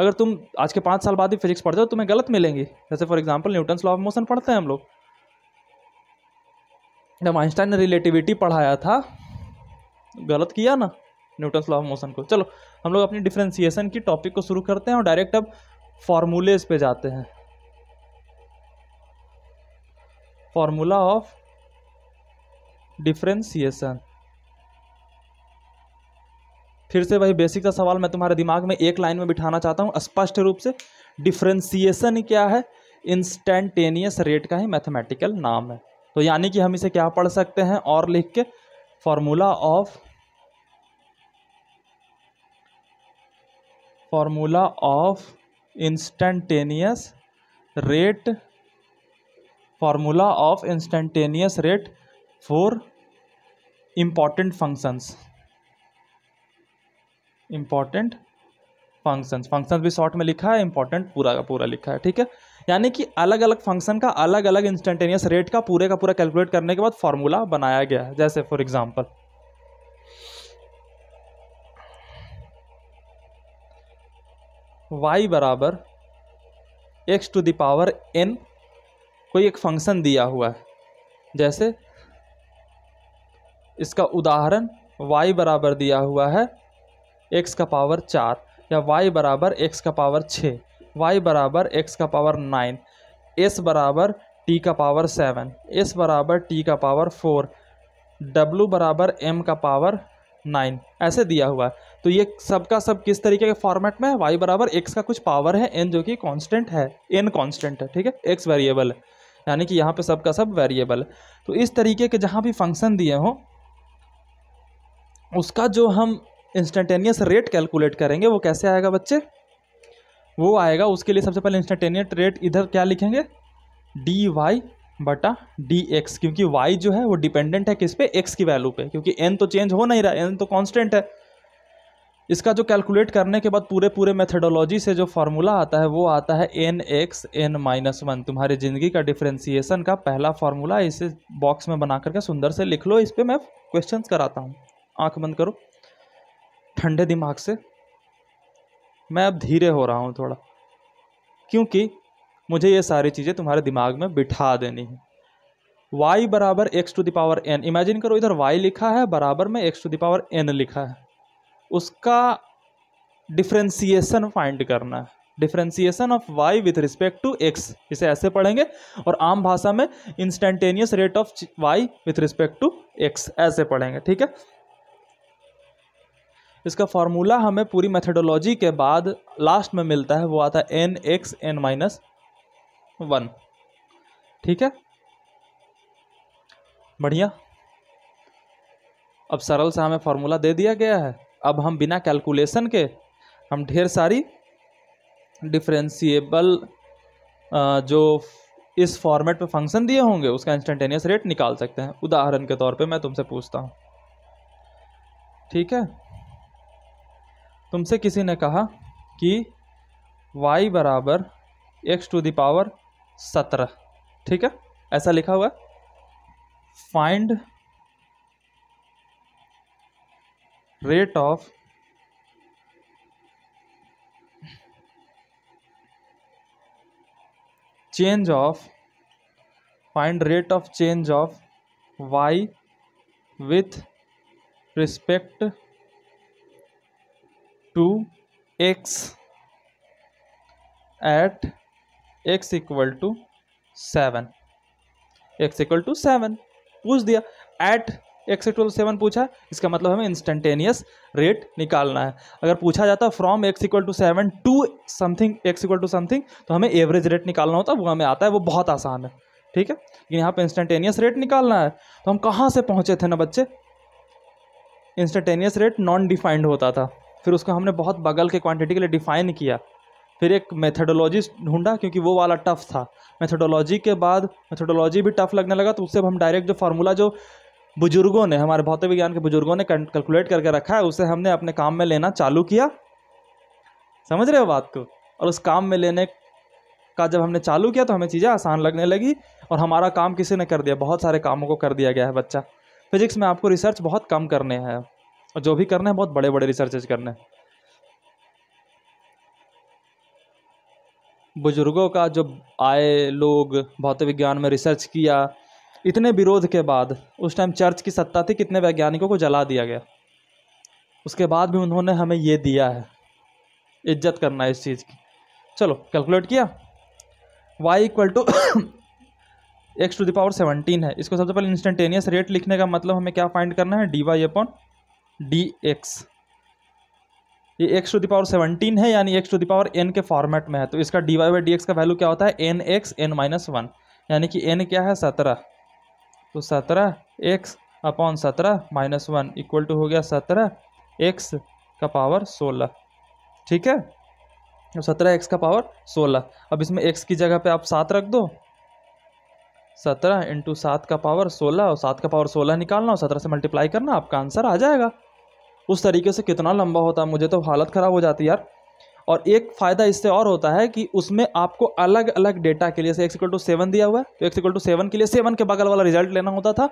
अगर तुम आज के 5 साल बाद ही फिजिक्स पढ़ते हो तुम्हें गलत मिलेंगी। जैसे for example Newton's law of motion पढ़ते हैं हम लोग, जब आइंस्टाइन ने रिलेटिविटी पढ़ाया था गलत किया ना न्यूटन्स लॉ ऑफ मोशन को। चलो हम लोग अपनी डिफरेंशिएशन की टॉपिक को शुरू करते हैं और डायरेक्ट अब फॉर्मूलेज पे जाते हैं। फॉर्मूला ऑफ डिफरेंशिएशन, फिर से वही बेसिक का सवाल मैं तुम्हारे दिमाग में एक लाइन में बिठाना चाहता हूं स्पष्ट रूप से। डिफरेंशिएशन क्या है, इंस्टेंटेनियस रेट का ही मैथमेटिकल नाम है। तो यानी कि हम इसे क्या पढ़ सकते हैं और लिख के, formula of instantaneous rate, formula of instantaneous rate for important functions, important functions, functions भी शॉर्ट में लिखा है, इंपॉर्टेंट पूरा का पूरा लिखा है, ठीक है। यानी कि अलग अलग फंक्शन का अलग अलग इंस्टेंटेनियस रेट का पूरा कैलकुलेट करने के बाद फॉर्मूला बनाया गया है। जैसे फॉर एग्जांपल y बराबर x to the power n, कोई एक फंक्शन दिया हुआ है, जैसे इसका उदाहरण y बराबर दिया हुआ है x का पावर 4, या y बराबर x का पावर 6, y बराबर x का पावर 9, s बराबर t का पावर 7, s बराबर t का पावर 4, w बराबर m का पावर 9, ऐसे दिया हुआ है। तो ये सबका सब किस तरीके के फॉर्मेट में है, y बराबर x का कुछ पावर है n जो कि कांस्टेंट है, n कांस्टेंट है, ठीक है, x वेरिएबल है, यानी कि यहाँ पे सबका सब वेरिएबल है। तो इस तरीके के जहाँ भी फंक्शन दिए हों उसका जो हम इंस्टेंटेनियस रेट कैलकुलेट करेंगे वो कैसे आएगा बच्चे, वो आएगा, उसके लिए सबसे पहले इंस्टेंटेनियस रेट इधर क्या लिखेंगे, डी वाई बटा डी एक्स, क्योंकि y जो है वो डिपेंडेंट है किस पे, x की वैल्यू पे, क्योंकि n तो चेंज हो नहीं रहा, n तो कांस्टेंट है। इसका जो कैलकुलेट करने के बाद पूरे पूरे मेथडोलॉजी से जो फार्मूला आता है वो आता है N x N minus one, तुम्हारी ज़िंदगी का डिफ्रेंसीसन का पहला फार्मूला। इसे बॉक्स में बना करके सुंदर से लिख लो, इस पर मैं क्वेश्चन कराता हूँ। आँख बंद करो ठंडे दिमाग से, मैं अब धीरे हो रहा हूँ थोड़ा, क्योंकि मुझे ये सारी चीज़ें तुम्हारे दिमाग में बिठा देनी है। y बराबर x to the power n, imagine करो इधर y लिखा है, बराबर में x to the power n लिखा है, उसका डिफ्रेंसीसन फाइंड करना है, differentiation of y with respect to x, इसे ऐसे पढ़ेंगे, और आम भाषा में instantaneous rate of y with respect to x ऐसे पढ़ेंगे, ठीक है। इसका फार्मूला हमें पूरी मेथडोलॉजी के बाद लास्ट में मिलता है, वो आता है N x N minus one, ठीक है, बढ़िया। अब सरल सा हमें फार्मूला दे दिया गया है, अब हम बिना कैलकुलेशन के हम ढेर सारी डिफरेंशिएबल जो इस फॉर्मेट पे फंक्शन दिए होंगे उसका इंस्टेंटेनियस रेट निकाल सकते हैं। उदाहरण के तौर पे मैं तुमसे पूछता हूँ, ठीक है, तुमसे किसी ने कहा कि y बराबर एक्स टू द पावर 17, ठीक है, ऐसा लिखा हुआ, find rate of change of, find rate of change of y with respect to x at x equal to 7, x equal to 7 पूछ दिया, एट x इक्वल 7 पूछा, इसका मतलब हमें इंस्टेंटेनियस रेट निकालना है। अगर पूछा जाता from x equal to 7 to something, x equal to something, तो हमें एवरेज रेट निकालना होता है, वो हमें आता है, वो बहुत आसान है, ठीक है, लेकिन यहाँ पे इंस्टेंटेनियस रेट निकालना है। तो हम कहाँ से पहुँचे थे ना बच्चे, इंस्टेंटेनियस रेट नॉन डिफाइंड होता था, फिर उसको हमने बहुत बगल के क्वांटिटी के लिए डिफाइन किया, फिर एक मेथडोलॉजी ढूंढा, क्योंकि वो वाला टफ था, मेथडोलॉजी के बाद मेथडोलॉजी भी टफ लगने लगा, तो उससे हम डायरेक्ट जो फार्मूला जो बुजुर्गों ने, हमारे भौतिक विज्ञान के बुजुर्गों ने कैलकुलेट करके रखा है, उसे हमने अपने काम में लेना चालू किया, समझ रहे हो बात को, और उस काम में लेने का जब हमने चालू किया तो हमें चीज़ें आसान लगने लगी, और हमारा काम किसी ने कर दिया, बहुत सारे कामों को कर दिया गया है बच्चा। फिजिक्स में आपको रिसर्च बहुत कम करने हैं, और जो भी करना है बहुत बड़े बड़े रिसर्चेज करने हैं। बुजुर्गों का जो आए लोग भौतिक विज्ञान में रिसर्च किया, इतने विरोध के बाद, उस टाइम चर्च की सत्ता थी, कितने वैज्ञानिकों को जला दिया गया, उसके बाद भी उन्होंने हमें ये दिया है, इज्जत करना है इस चीज़ की। चलो कैलकुलेट किया, y equal to x to the power 17 है, इसको सबसे पहले इंस्टेंटेनियस रेट लिखने का मतलब हमें क्या फाइंड करना है, D Y upon D x, ये एक्स टू द पावर 17 है, यानी x to the power n के फॉर्मेट में है, तो इसका dy बाई डी एक्स का वैल्यू क्या होता है, N x N minus one, यानी कि n क्या है 17, तो 17 x upon 17 minus one equal to हो गया 17 x का पावर 16, ठीक है, तो 17 x का पावर 16, अब इसमें x की जगह पे आप 7 रख दो, 17 इंटू 7 का पावर 16, और 7 का पावर 16 निकालना और 17 से मल्टीप्लाई करना, आपका आंसर आ जाएगा। उस तरीके से कितना लंबा होता, मुझे तो हालत ख़राब हो जाती यार। और एक फ़ायदा इससे और होता है कि उसमें आपको अलग अलग डेटा के लिए, जैसे x=7 दिया हुआ है तो x=7 के लिए 7 के बगल वाला रिजल्ट लेना होता था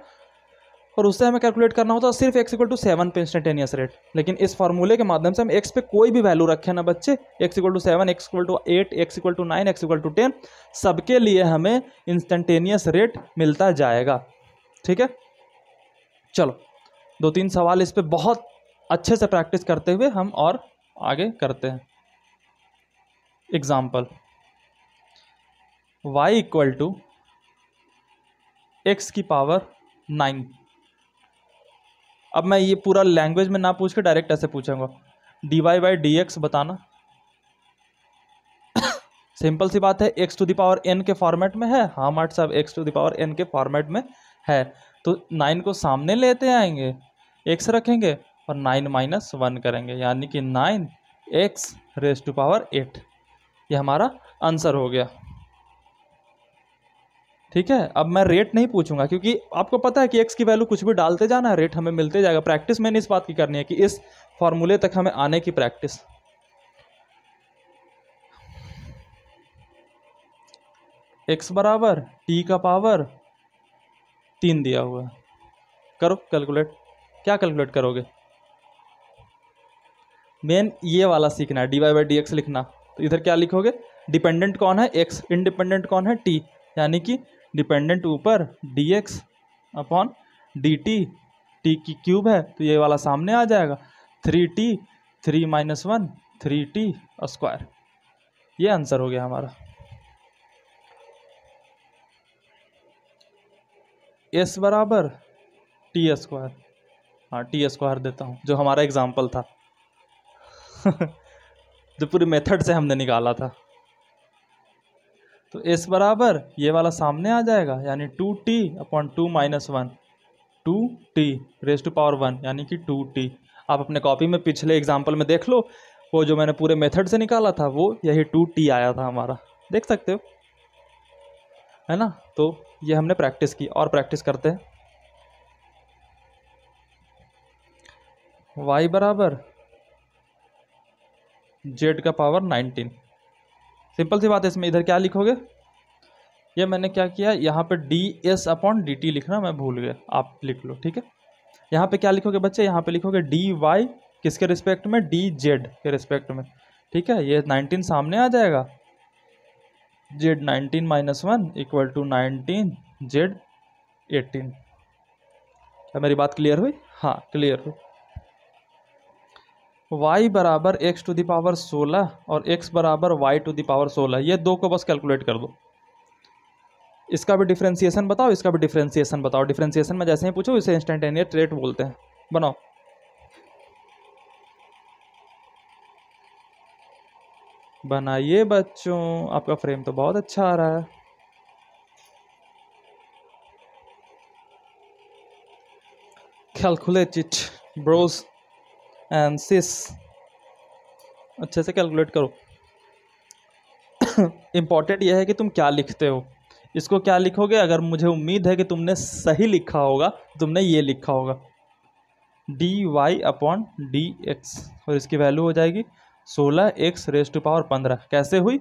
और उससे हमें कैलकुलेट करना होता सिर्फ x=7 पे इंस्टेंटेनियस रेट। लेकिन इस फार्मूले के माध्यम से हम x पे कोई भी वैल्यू रखें ना बच्चे, x=7, x=8, x=9, x=10, सबके लिए हमें इंस्टेंटेनियस रेट मिलता जाएगा। ठीक है, चलो 2-3 सवाल इस पर बहुत अच्छे से प्रैक्टिस करते हुए हम और आगे करते हैं। एग्जाम्पल y = x⁹ अब मैं ये पूरा लैंग्वेज में ना पूछ के डायरेक्ट ऐसे पूछूंगा, dy/dx बताना। सिंपल सी बात है, x⁴ के फॉर्मेट में है। हाँ मार्ट साहब, x⁴ के फॉर्मेट में है तो 9 को सामने लेते आएंगे, x रखेंगे और 9 - 1 करेंगे, यानी कि 9x⁸। ये हमारा आंसर हो गया। ठीक है, अब मैं रेट नहीं पूछूंगा क्योंकि आपको पता है कि x की वैल्यू कुछ भी डालते जाना है, रेट हमें मिलते जाएगा। प्रैक्टिस मैंने इस बात की करनी है कि इस फॉर्मूले तक हमें आने की प्रैक्टिस। x = t³ दिया हुआ है, करो कैलकुलेट। क्या कैलकुलेट करोगे? मेन ये वाला सीखना है, dy/dx लिखना। तो इधर क्या लिखोगे? डिपेंडेंट कौन है? x। इंडिपेंडेंट कौन है? t। यानी कि डिपेंडेंट ऊपर dx/dt, t की क्यूब है तो ये वाला सामने आ जाएगा, 3t³-1 3t²। ये आंसर हो गया हमारा। s = t²। हाँ, t² देता हूँ, जो हमारा एग्जाम्पल था जो पूरी मेथड से हमने निकाला था। तो s= ये वाला सामने आ जाएगा, यानी 2t/2 - 1, 2t⁴ यानी कि 2t। आप अपने कॉपी में पिछले एग्जाम्पल में देख लो, वो जो मैंने पूरे मेथड से निकाला था वो यही 2t आया था हमारा, देख सकते हो, है ना। तो ये हमने प्रैक्टिस की, और प्रैक्टिस करते हैं। y = z⁹ सिंपल सी बात है, इसमें इधर क्या लिखोगे? ये मैंने क्या किया, यहाँ पे ds/dt लिखना मैं भूल गया, आप लिख लो। ठीक है, यहाँ पे क्या लिखोगे बच्चे? यहाँ पे लिखोगे dy किसके रिस्पेक्ट में? dz के रिस्पेक्ट में। ठीक है, ये 19 सामने आ जाएगा, z⁹ - 1 = 19 z⁸। क्या मेरी बात क्लियर हुई? हाँ क्लियर हुई। y = x⁴ और x = y⁴। ये दो को बस कैलकुलेट कर दो। इसका भी डिफरेंशिएशन बताओ, इसका भी डिफरेंशिएशन बताओ। डिफरेंशिएशन में जैसे ही पूछो, इसे इंस्टेंटेनियस रेट बोलते हैं। बनाओ, बनाइए बच्चों, आपका फ्रेम तो बहुत अच्छा आ रहा है। Calculate it bros and sis, अच्छे से कैलकुलेट करो। इम्पॉर्टेंट यह है कि तुम क्या लिखते हो, इसको क्या लिखोगे। अगर मुझे उम्मीद है कि तुमने सही लिखा होगा, तुमने ये लिखा होगा dy/dx और इसकी वैल्यू हो जाएगी 16x⁴। कैसे हुई?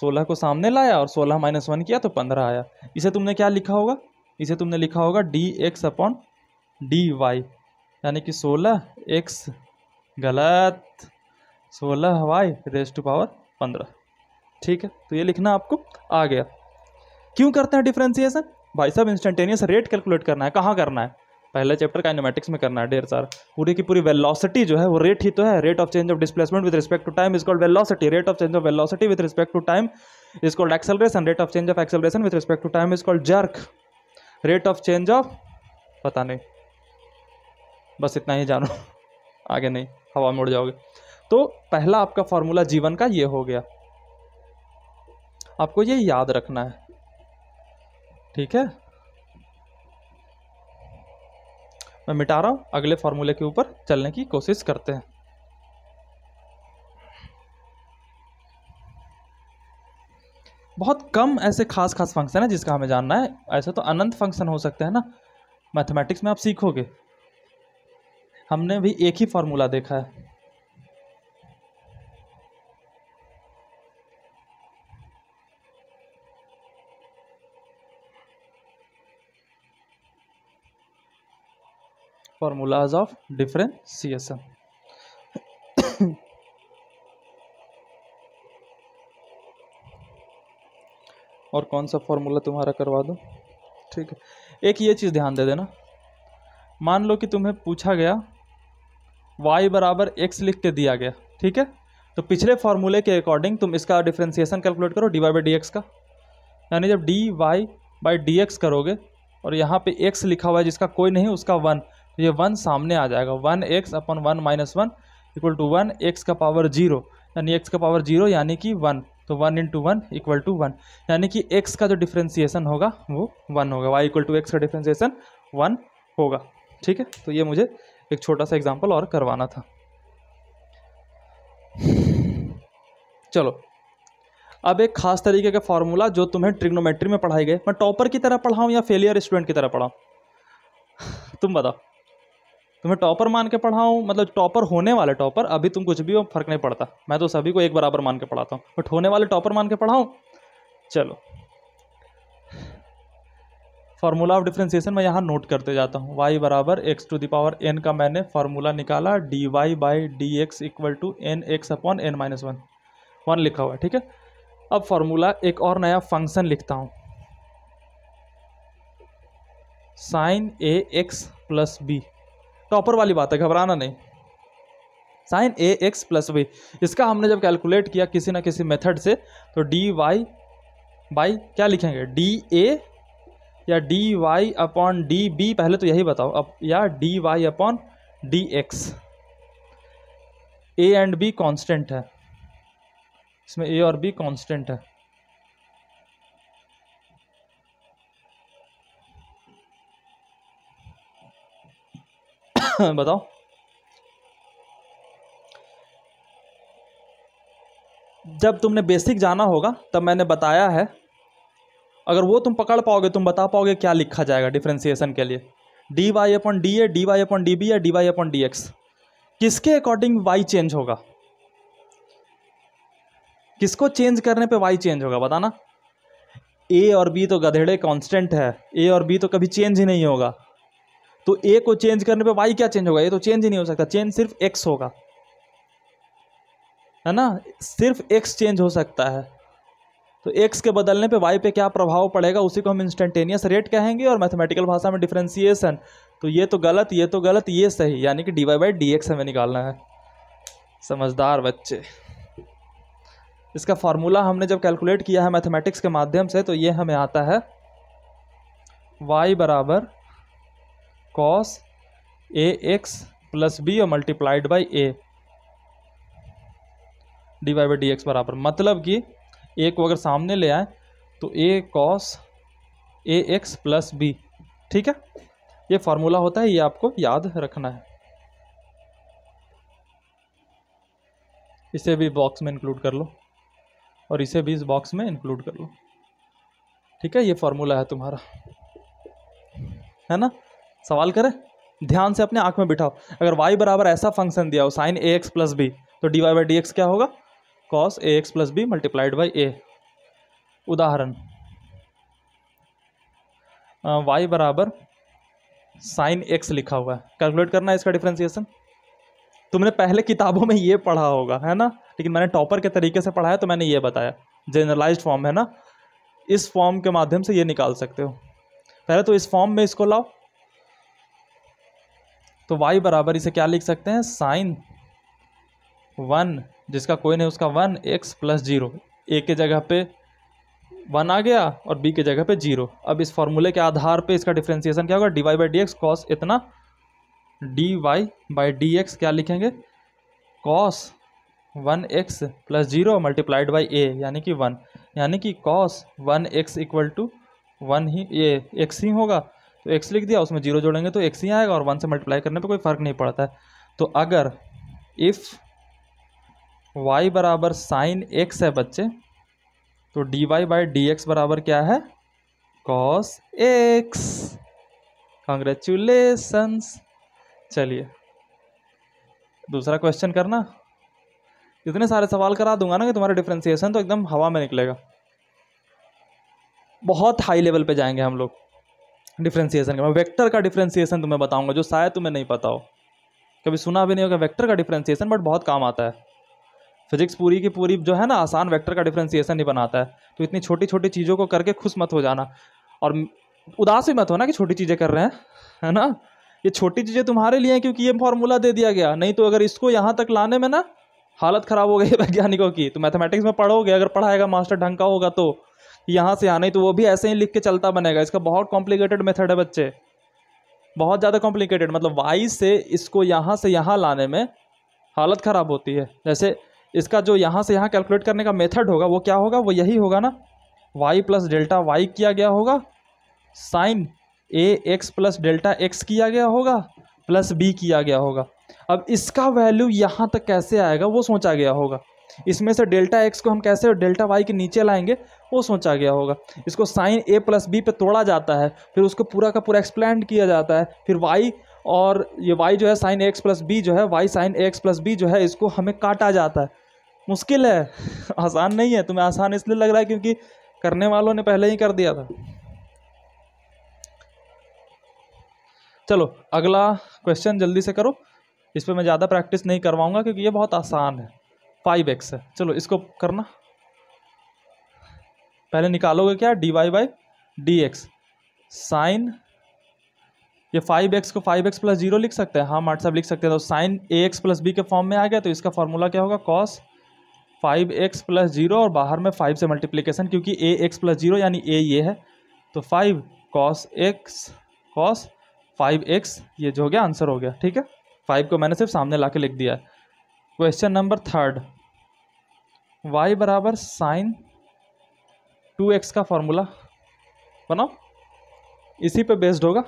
16 को सामने लाया और 16 - 1 किया तो 15 आया। इसे तुमने क्या लिखा होगा? इसे तुमने लिखा होगा dx/dy, यानी कि 16x गलत 16y⁴। ठीक है, तो ये लिखना आपको आ गया। क्यों करते हैं डिफरेंशिएशन भाई साहब? इंस्टेंटेनियस रेट कैलकुलेट करना है। कहाँ करना है? पहला चैप्टर काइनेमैटिक्स में करना है। ढेर सारा पूरी की पूरी वेलोसिटी जो है वो रेट ही तो है। Rate of change of displacement with respect to time is called velocity. Rate of change of velocity with respect to time is called acceleration. Rate of change of acceleration with respect to time is called jerk. Rate of change of, पता नहीं, बस इतना ही जानो, आगे नहीं, हवा में उड़ जाओगे। तो पहला आपका फार्मूला जीवन का ये हो गया, आपको ये याद रखना है। ठीक है, मैं मिटा रहा हूँ, अगले फार्मूले के ऊपर चलने की कोशिश करते हैं। बहुत कम ऐसे खास खास फंक्शन है जिसका हमें जानना है, ऐसे तो अनंत फंक्शन हो सकते हैं ना। मैथमेटिक्स में आप सीखोगे, हमने भी एक ही फार्मूला देखा है। Formulas of differentiation. और कौन सा फार्मूला तुम्हारा करवा दूँ? ठीक है, एक ये चीज़ ध्यान दे देना। मान लो कि तुम्हें पूछा गया y बराबर x लिख के दिया गया, ठीक है, तो पिछले फार्मूले के अकॉर्डिंग तुम इसका डिफरेंशिएशन कैलकुलेट करो dy बाई डी एक्स का। यानी जब dy बाई डी एक्स करोगे और यहाँ पे x लिखा हुआ है जिसका कोई नहीं, उसका 1, तो ये 1 सामने आ जाएगा। 1x upon 1 minus 1 equal to 1x का पावर 0, यानी x का पावर 0 यानी कि 1, तो 1 इंटू 1 इक्वल टू 1, यानी कि x का जो डिफरेंशिएशन होगा वो 1 होगा। y इक्वल टू एक्स का डिफरेंशिएशन 1 होगा। ठीक है, तो ये मुझे एक छोटा सा एग्जाम्पल और करवाना था। चलो, अब एक खास तरीके का फार्मूला जो तुम्हें ट्रिग्नोमेट्री में पढ़ाई गए, मैं टॉपर की तरह पढ़ाऊँ या फेलियर स्टूडेंट की तरह पढ़ाऊँ? तुम बताओ, तुम्हें टॉपर मान के पढ़ाऊँ, मतलब टॉपर होने वाले टॉपर, अभी तुम कुछ भी हो फर्क नहीं पड़ता, मैं तो सभी को एक बराबर मान के पढ़ाता हूँ, बट होने वाले टॉपर मान के पढ़ाऊँ? चलो, फार्मूला ऑफ डिफरेंशिएशन मैं यहाँ नोट करते जाता हूँ। y बराबर x to the power N का मैंने फार्मूला निकाला, dy Y by D x equal to N x upon N minus one, 1 लिखा हुआ है। ठीक है, अब फार्मूला एक और नया फंक्शन लिखता हूँ, साइन ए एक्स प्लस बी। टॉपर वाली बात है, घबराना नहीं। साइन ए एक्स प्लस बी, इसका हमने जब कैलकुलेट किया किसी ना किसी मेथड से, तो डी वाई बाई क्या लिखेंगे, डी ए या D Y upon D B, पहले तो यही बताओ, अब या D Y upon D x. A and B constant है, इसमें ए और बी कांस्टेंट है। बताओ, जब तुमने बेसिक जाना होगा तब मैंने बताया है, अगर वो तुम पकड़ पाओगे, तुम बता पाओगे क्या लिखा जाएगा डिफरेंशिएशन के लिए, D Y upon D A, D Y upon D B या D Y upon D x, किसके अकॉर्डिंग वाई चेंज होगा, किसको चेंज करने पे वाई चेंज होगा, बताना। ए और बी तो गधेड़े कांस्टेंट है, ए और बी तो कभी चेंज ही नहीं होगा, तो ए को चेंज करने पे वाई क्या चेंज होगा, ये तो चेंज ही नहीं हो सकता, चेंज सिर्फ एक्स होगा, है ना, सिर्फ एक्स चेंज हो सकता है। तो x के बदलने पे y पे क्या प्रभाव पड़ेगा, उसी को हम इंस्टेंटेनियस रेट कहेंगे, और मैथमेटिकल भाषा में डिफरेंशिएशन। तो ये तो गलत, ये तो गलत, ये सही, यानी कि dy बाई डी एक्स हमें निकालना है। समझदार बच्चे, इसका फार्मूला हमने जब कैलकुलेट किया है मैथमेटिक्स के माध्यम से, तो ये हमें आता है y बराबर cos A x plus B और multiplied by A, dy by D x बराबर, मतलब कि ए को अगर सामने ले आए तो ए कॉस ए एक्स प्लस बी। ठीक है, ये फार्मूला होता है, ये आपको याद रखना है, इसे भी बॉक्स में इंक्लूड कर लो और इसे भी इस बॉक्स में इंक्लूड कर लो। ठीक है, ये फार्मूला है तुम्हारा, है ना। सवाल करें, ध्यान से अपने आँख में बिठाओ, अगर y बराबर ऐसा फंक्शन दिया हो साइन ए एक्स प्लस बी, तो D Y by D x क्या होगा, cos A x plus B multiplied by ए। उदाहरण, वाई बराबर साइन एक्स लिखा हुआ है, कैलकुलेट करना है इसका डिफरेंशिएशन। तुमने पहले किताबों में ये पढ़ा होगा, है ना, लेकिन मैंने टॉपर के तरीके से पढ़ाया, तो मैंने ये बताया जनरलाइज्ड फॉर्म है ना, इस फॉर्म के माध्यम से ये निकाल सकते हो। पहले तो इस फॉर्म में इसको लाओ, तो वाई बराबर इसे क्या लिख सकते हैं, साइन वन जिसका कोई नहीं उसका 1x प्लस जीरो, ए के जगह पे 1 आ गया और b के जगह पे 0। अब इस फॉर्मूले के आधार पे इसका डिफरेंशिएशन क्या होगा, D Y by D x cos इतना, D Y by D x क्या लिखेंगे, cos 1x plus zero multiplied by ए यानी कि 1, यानी कि कॉस 1x इक्वल टू 1 ही, ये x ही होगा, तो x लिख दिया, उसमें जीरो जोड़ेंगे तो x ही आएगा, और 1 से मल्टीप्लाई करने पर कोई फ़र्क नहीं पड़ता है। तो अगर इफ़ y बराबर साइन एक्स है बच्चे, तो dy Y by D x बराबर क्या है, कॉस एक्स। कॉन्ग्रेचुलेसन्स। चलिए, दूसरा क्वेश्चन करना। इतने सारे सवाल करा दूंगा ना कि तुम्हारा डिफ्रेंसिएशन तो एकदम हवा में निकलेगा। बहुत हाई लेवल पे जाएंगे हम लोग डिफ्रेंसिएशन का। मैं वेक्टर का डिफ्रेंसिएशन तुम्हें बताऊंगा जो शायद तुम्हें नहीं पता हो, कभी सुना भी नहीं होगा वेक्टर का डिफ्रेंसिएशन, बट बहुत काम आता है। फिजिक्स पूरी की पूरी जो है ना आसान वेक्टर का डिफ्रेंसिएशन ही बनाता है। तो इतनी छोटी छोटी चीज़ों को करके खुश मत हो जाना और उदास भी मत हो ना कि छोटी चीज़ें कर रहे हैं, है ना। ये छोटी चीज़ें तुम्हारे लिए हैं क्योंकि ये फॉर्मूला दे दिया गया, नहीं तो अगर इसको यहाँ तक लाने में ना हालत ख़राब हो गई वैज्ञानिकों की। तो मैथमेटिक्स में पढ़ोगे अगर, पढ़ाएगा मास्टर ढंग का होगा तो यहाँ से आना ही, तो वो भी ऐसे ही लिख के चलता बनेगा। इसका बहुत कॉम्प्लिकेटेड मेथड है बच्चे, बहुत ज़्यादा कॉम्प्लिकेटेड। मतलब वाई से इसको यहाँ से यहाँ लाने में हालत ख़राब होती है। जैसे इसका जो यहाँ से यहाँ कैलकुलेट करने का मेथड होगा वो क्या होगा, वो यही होगा ना, वाई प्लस डेल्टा वाई किया गया होगा, साइन ए एक्स प्लस डेल्टा एक्स किया गया होगा, प्लस बी किया गया होगा। अब इसका वैल्यू यहाँ तक कैसे आएगा वो सोचा गया होगा। इसमें से डेल्टा एक्स को हम कैसे और डेल्टा वाई के नीचे लाएंगे वो सोचा गया होगा। इसको साइन ए प्लस बी पर तोड़ा जाता है, फिर उसको पूरा का पूरा एक्सप्लैंड किया जाता है। फिर वाई और ये वाई जो है साइन एक्स प्लस बी जो है, Y sine x plus B जो है, इसको हमें काटा जाता है। मुश्किल है, आसान नहीं है। तुम्हें आसान इसलिए लग रहा है क्योंकि करने वालों ने पहले ही कर दिया था। चलो अगला क्वेश्चन जल्दी से करो, इस पर मैं ज़्यादा प्रैक्टिस नहीं करवाऊंगा क्योंकि ये बहुत आसान है। 5x है, चलो इसको करना। पहले निकालोगे क्या, dy बाई dx साइन, ये 5x को 5x प्लस जीरो लिख सकते हैं, हाँ मार्ट साहब लिख सकते हैं। तो साइन ax प्लस बी के फॉर्म में आ गया, तो इसका फॉर्मूला क्या होगा, cos 5x प्लस जीरो और बाहर में 5 से मल्टीप्लिकेशन क्योंकि ax प्लस जीरो यानी a ये है, तो 5 cos x cos 5x, ये जो हो गया आंसर हो गया। ठीक है, 5 को मैंने सिर्फ सामने ला के लिख दिया है। क्वेश्चन नंबर 3, y बराबर साइन 2x का फॉर्मूला बनाओ, इसी पे बेस्ड होगा।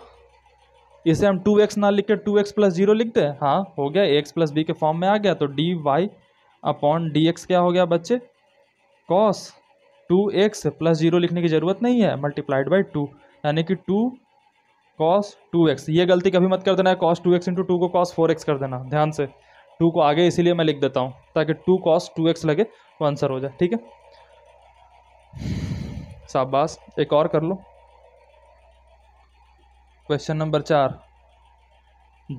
इसे हम 2x ना लिख के 2x प्लस जीरो लिखते हैं, हाँ हो गया, x प्लस बी के फॉर्म में आ गया। तो D Y upon D x क्या हो गया बच्चे, cos 2x प्लस जीरो लिखने की ज़रूरत नहीं है, मल्टीप्लाइड बाई 2 यानी कि 2 cos 2x। ये गलती कभी मत कर देना है, cos 2x इंटू 2 को cos 4x कर देना, ध्यान से। 2 को आगे इसीलिए मैं लिख देता हूँ ताकि 2 cos 2x लगे तो आंसर हो जाए। ठीक है, शाबाश, एक और कर लो। क्वेश्चन नंबर 4,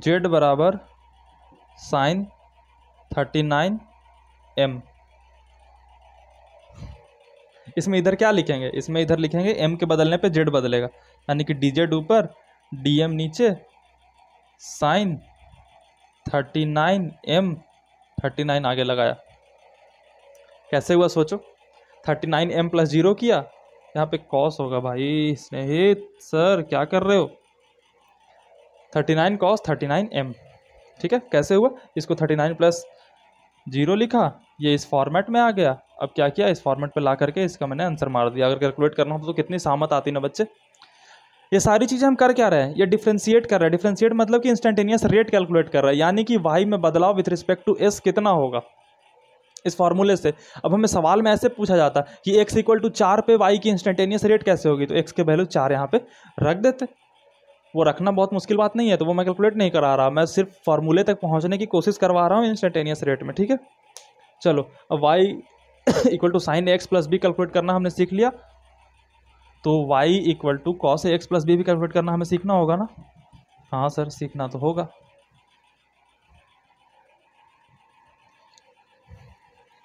z बराबर साइन 39m। इसमें इधर क्या लिखेंगे, इसमें इधर लिखेंगे m के बदलने पे z बदलेगा, यानी कि dz ऊपर dm नीचे, साइन 39m 39 आगे लगाया। कैसे हुआ सोचो, 39m प्लस जीरो किया, यहाँ पे कॉस होगा भाई स्नेहित सर क्या कर रहे हो, 39 कॉस 39m। ठीक है, कैसे हुआ, इसको 39 प्लस जीरो लिखा, ये इस फॉर्मेट में आ गया। अब क्या किया, इस फॉर्मेट पे ला करके इसका मैंने आंसर मार दिया। अगर कैलकुलेट करना हो तो कितनी सामत आती ना बच्चे। ये सारी चीज़ें हम कर क्या रहे हैं, ये डिफ्रेंशिएट कर रहे हैं। डिफ्रेंशिएट मतलब कि इंस्टेंटेनियस रेट कैलकुलेट कर रहा है, यानी कि वाई में बदलाव विथ रिस्पेक्ट टू एस कितना होगा इस फार्मूले से। अब हमें सवाल में ऐसे पूछा जाता कि एक्स इक्वल टू 4 पे वाई की इंस्टेंटेनियस रेट कैसे होगी, तो एक्स के वैल्यू 4 यहाँ पे रख देते। वो रखना बहुत मुश्किल बात नहीं है, तो वो मैं कैलकुलेट नहीं करा रहा, मैं सिर्फ फार्मूले तक पहुँचने की कोशिश करवा रहा हूँ इंस्टेंटेनियस रेट में। ठीक है, चलो अब Y equal to sine x plus B calculate करना हमने सीख लिया, तो y equal to cos x plus B भी कैलकुलेट करना हमें सीखना होगा ना, हाँ सर सीखना तो होगा।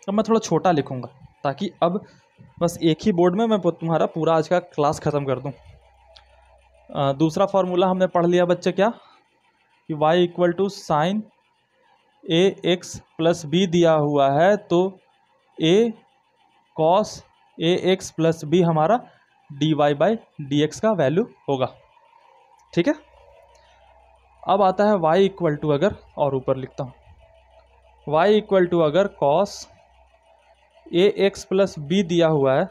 अब मैं थोड़ा छोटा लिखूंगा ताकि अब बस एक ही बोर्ड में मैं तुम्हारा पूरा आज का क्लास ख़त्म कर दूं। दूसरा फार्मूला हमने पढ़ लिया बच्चे क्या, कि y equal to sine A x plus B दिया हुआ है, तो a cos A x plus B हमारा dy बाई dx का वैल्यू होगा। ठीक है, अब आता है y इक्वल टू, अगर और ऊपर लिखता हूँ, y इक्वल टू अगर cos ax प्लस बी दिया हुआ है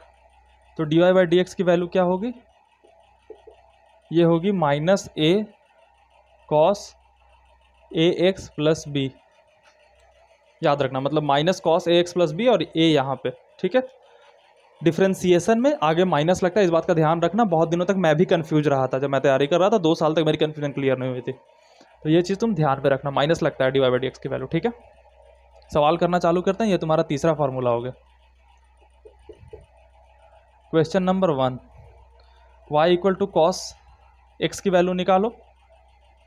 तो dy बाई dx की वैल्यू क्या होगी, ये होगी minus a cos ax plus B. याद रखना, मतलब minus cos ax plus B और a यहाँ पे। ठीक है, डिफ्रेंसिएशन में आगे माइनस लगता है, इस बात का ध्यान रखना। बहुत दिनों तक मैं भी कंफ्यूज रहा था, जब मैं तैयारी कर रहा था 2 साल तक मेरी कन्फ्यूजन क्लियर नहीं हुई थी। तो ये चीज़ तुम ध्यान में रखना। माइनस लगता है dy by dx की वैल्यू। ठीक है, सवाल करना चालू करते हैं। ये तुम्हारा तीसरा फार्मूला हो गया। Question number 1, y equal to cos x की वैल्यू निकालो,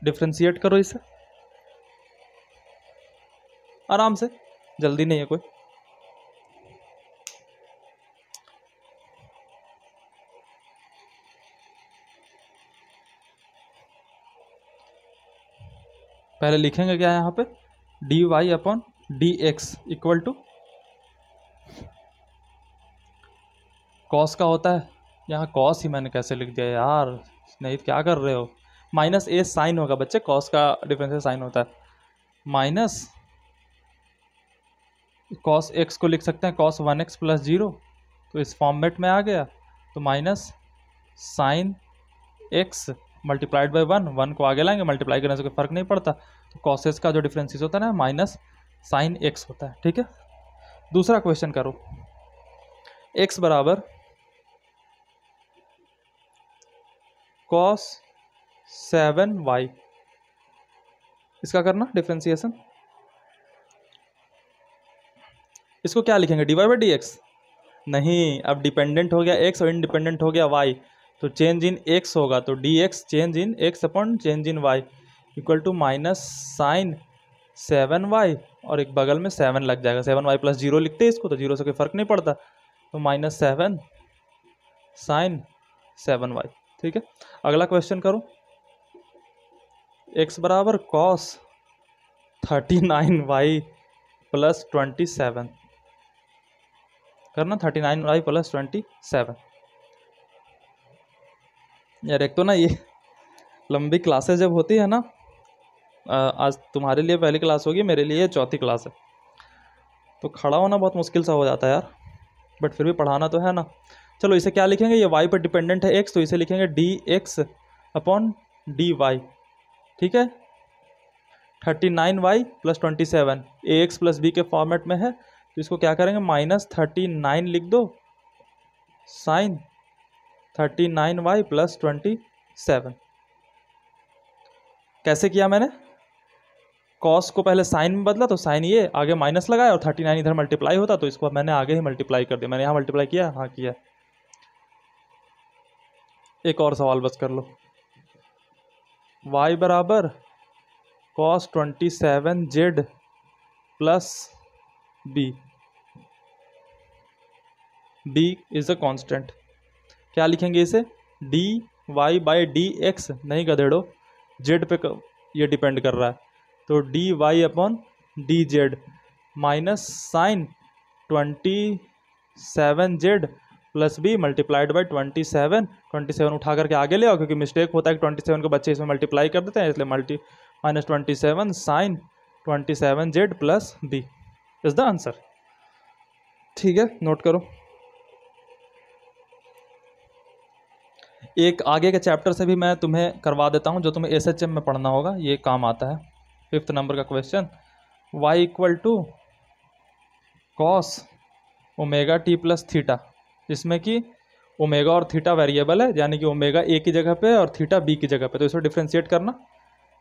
डिफ्रेंशिएट करो इसे आराम से, जल्दी नहीं है कोई। पहले लिखेंगे क्या यहाँ पे, D Y upon D x equal to cos का होता है, यहाँ कॉस ही मैंने कैसे लिख दिया यार, नहीं क्या कर रहे हो। माइनस ए साइन होगा बच्चे, कॉस का डिफरेंस साइन होता है। माइनस कॉस एक्स को लिख सकते हैं कॉस 1x प्लस 0, तो इस फॉर्मेट में आ गया। तो minus sine x multiplied by 1 को आगे लाएंगे, मल्टीप्लाई करने से कोई फर्क नहीं पड़ता। तो कॉसेस का जो डिफरेंसेस होता है ना, माइनस साइन एक्स होता है। ठीक है, दूसरा क्वेश्चन करो। एक्स बराबर कॉस 7y, इसका करना डिफरेंशिएशन। इसको क्या लिखेंगे, dy बाई डी एक्स नहीं, अब डिपेंडेंट हो गया x और इंडिपेंडेंट हो गया y, तो चेंज इन x होगा। तो dx change in x upon change in y equal to minus sine 7y और एक बगल में 7 लग जाएगा। 7y प्लस 0 लिखते हैं इसको, तो 0 से कोई फर्क नहीं पड़ता। तो माइनस 7 साइन 7y। ठीक है, अगला क्वेश्चन करो। x बराबर कॉस 39y प्लस 27 करना, 39y प्लस 27। यार एक तो ना ये लंबी क्लासेस जब होती है ना, आज तुम्हारे लिए पहली क्लास होगी, मेरे लिए चौथी क्लास है, तो खड़ा होना बहुत मुश्किल सा हो जाता है यार, बट फिर भी पढ़ाना तो है ना। चलो इसे क्या लिखेंगे, ये y पर डिपेंडेंट है x, तो इसे लिखेंगे dx अपॉन dy। ठीक है, 39y plus 27 ax plus b के फॉर्मेट में है, तो इसको क्या करेंगे, माइनस 39 लिख दो साइन 39y प्लस 27। कैसे किया मैंने, कॉस को पहले साइन में बदला, तो साइन ये आगे माइनस लगाया और 39 इधर मल्टीप्लाई होता, तो इसको मैंने आगे ही मल्टीप्लाई कर दिया। मैंने यहाँ मल्टीप्लाई किया, हाँ किया। एक और सवाल बस कर लो। y बराबर cos 27z plus b is a constant, क्या लिखेंगे इसे, d Y by D x नहीं गधेड़ो, z पे ये डिपेंड कर रहा है, तो D Y upon d z minus sine 27z plus b multiplied by 27 उठा करके आगे ले आओ, क्योंकि मिस्टेक होता है कि 27 को बच्चे इसमें मल्टीप्लाई कर देते हैं, इसलिए minus 27 sine 27z plus b is the answer. ठीक है, नोट करो। एक आगे के चैप्टर से भी मैं तुम्हें करवा देता हूँ जो तुम्हें एसएचएम में पढ़ना होगा, ये काम आता है। 5th नंबर का question, y equal to cos omega t plus theta, जिसमें कि ओमेगा और थीटा वेरिएबल है, यानी कि ओमेगा ए की जगह पे और थीटा बी की जगह पे, तो इसको डिफ्रेंशिएट करना।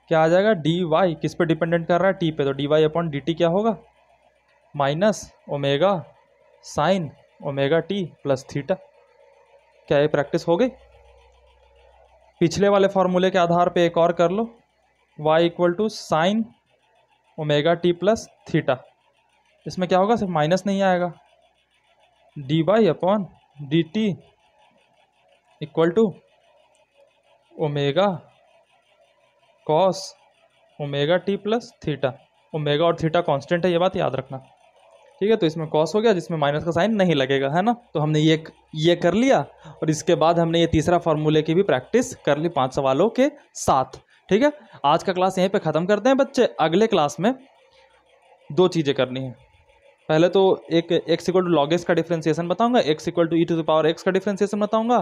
क्या आ जाएगा, डी वाई किस पे डिपेंडेंट कर रहा है, टी पे, तो D Y upon D t क्या होगा, minus omega sine omega t plus theta. क्या ये प्रैक्टिस हो गई। पिछले वाले फार्मूले के आधार पे एक और कर लो, y equal to sine omega t plus theta, इसमें क्या होगा, सिर्फ माइनस नहीं आएगा, d Y upon D t equal to omega cos omega t plus theta. Omega और थीटा कांस्टेंट है, ये बात याद रखना। ठीक है, तो इसमें कॉस हो गया जिसमें माइनस का साइन नहीं लगेगा, है ना। तो हमने ये कर लिया और इसके बाद हमने ये तीसरा फार्मूले की भी प्रैक्टिस कर ली 5 सवालों के साथ। ठीक है, आज का क्लास यहीं पे ख़त्म करते हैं बच्चे। अगले क्लास में 2 चीज़ें करनी है। पहले तो एक x equal to log x का डिफरेंशिएशन बताऊंगा, x equal to e to the power x का डिफरेंशिएशन बताऊंगा,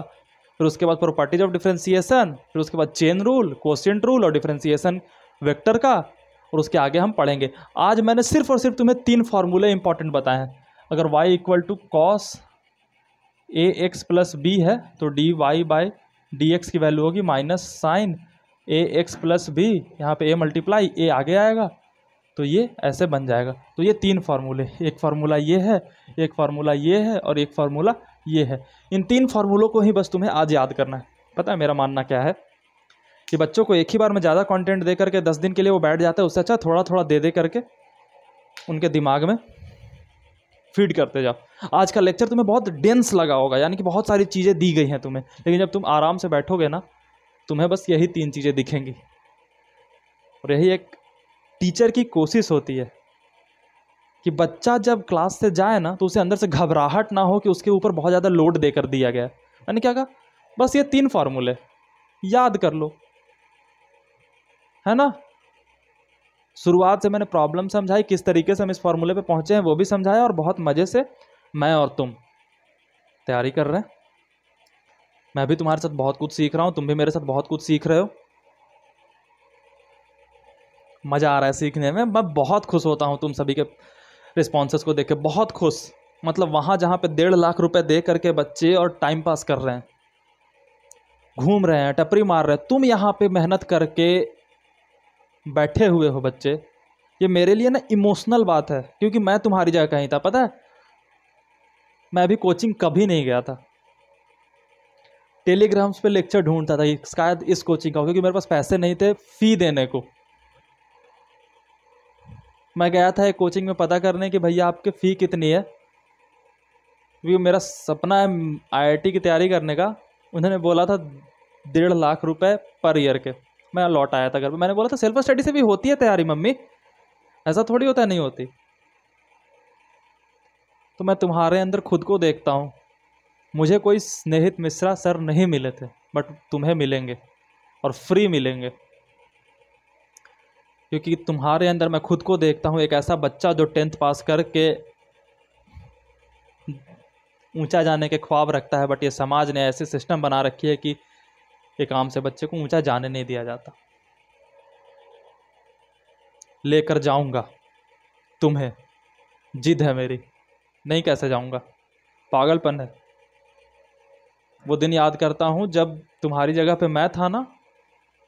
फिर उसके बाद प्रॉपर्टीज ऑफ डिफरेंशिएशन, फिर उसके बाद चेन रूल, कोशेंट रूल और डिफरेंशिएशन वेक्टर का, और उसके आगे हम पढ़ेंगे। आज मैंने सिर्फ और सिर्फ तुम्हें 3 फार्मूले इंपॉर्टेंट बताए हैं। अगर y equal to cos A x plus b है, तो D Y by D x की वैल्यू होगी माइनस साइन ए एक्स प्लस बी, यहाँ पर ए मल्टीप्लाई ए आगे आएगा तो ये ऐसे बन जाएगा। तो ये तीन फार्मूले, एक फार्मूला ये है, एक फार्मूला ये है और एक फार्मूला ये है। इन तीन फार्मूलों को ही बस तुम्हें आज याद करना है। पता है मेरा मानना क्या है कि बच्चों को एक ही बार में ज़्यादा कंटेंट दे करके 10 दिन के लिए वो बैठ जाता है, उससे अच्छा थोड़ा थोड़ा दे दे करके उनके दिमाग में फीड करते जाओ। आज का लेक्चर तुम्हें बहुत डेंस लगा होगा, यानी कि बहुत सारी चीज़ें दी गई हैं तुम्हें, लेकिन जब तुम आराम से बैठोगे ना, तुम्हें बस यही 3 चीज़ें दिखेंगी। और यही एक टीचर की कोशिश होती है कि बच्चा जब क्लास से जाए ना तो उसे अंदर से घबराहट ना हो कि उसके ऊपर बहुत ज़्यादा लोड देकर दिया गया है। यानी क्या कहा, बस ये 3 फार्मूले याद कर लो, है ना। शुरुआत से मैंने प्रॉब्लम समझाई, किस तरीके से हम इस फार्मूले पे पहुँचे हैं वो भी समझाया, और बहुत मज़े से मैं और तुम तैयारी कर रहे हैं। मैं भी तुम्हारे साथ बहुत कुछ सीख रहा हूँ, तुम भी मेरे साथ बहुत कुछ सीख रहे हो। मज़ा आ रहा है सीखने में, मैं बहुत खुश होता हूँ तुम सभी के रिस्पॉन्सेस को देख के, बहुत खुश। मतलब वहाँ जहाँ पे 1.5 लाख रुपए दे करके बच्चे और टाइम पास कर रहे हैं, घूम रहे हैं, टपरी मार रहे हैं, तुम यहाँ पे मेहनत करके बैठे हुए हो बच्चे। ये मेरे लिए ना इमोशनल बात है, क्योंकि मैं तुम्हारी जगह कहीं था। पता है मैं अभी कोचिंग कभी नहीं गया था, टेलीग्राम्स पे लेक्चर ढूंढता था शायद इस कोचिंग का, क्योंकि मेरे पास पैसे नहीं थे फ़ी देने को। मैं गया था एक कोचिंग में पता करने कि भैया आपकी फ़ी कितनी है, क्योंकि मेरा सपना है IIT की तैयारी करने का। उन्होंने बोला था 1.5 लाख रुपए पर ईयर के। मैं लौट आया था घर पर, मैंने बोला था सेल्फ स्टडी से भी होती है तैयारी मम्मी, ऐसा थोड़ी होता है नहीं होती। तो मैं तुम्हारे अंदर खुद को देखता हूँ। मुझे कोई स्नेहित मिश्रा सर नहीं मिले थे, बट तुम्हें मिलेंगे और फ्री मिलेंगे, क्योंकि तुम्हारे अंदर मैं खुद को देखता हूँ, एक ऐसा बच्चा जो 10th पास करके ऊंचा जाने के ख्वाब रखता है, बट ये समाज ने ऐसे सिस्टम बना रखी है कि एक आम से बच्चे को ऊंचा जाने नहीं दिया जाता। लेकर जाऊंगा तुम्हें, जिद है मेरी, नहीं कैसे जाऊंगा, पागलपन है। वो दिन याद करता हूँ जब तुम्हारी जगह पे मैं था ना,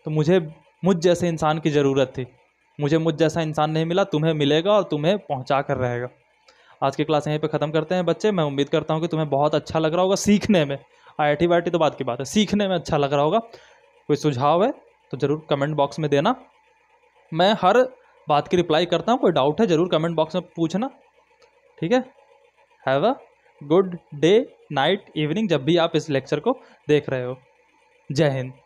तो मुझ जैसे इंसान की ज़रूरत थी, मुझे मुझ जैसा इंसान नहीं मिला, तुम्हें मिलेगा और तुम्हें पहुंचा कर रहेगा। आज की क्लास यहीं पे ख़त्म करते हैं बच्चे। मैं उम्मीद करता हूँ कि तुम्हें बहुत अच्छा लग रहा होगा सीखने में, IIT वाईटी तो बात की बात है, सीखने में अच्छा लग रहा होगा। कोई सुझाव है तो ज़रूर कमेंट बॉक्स में देना, मैं हर बात की रिप्लाई करता हूँ। कोई डाउट है ज़रूर कमेंट बॉक्स में पूछना, ठीक है। Have a good day, night, evening, जब भी आप इस लेक्चर को देख रहे हो। जय हिंद।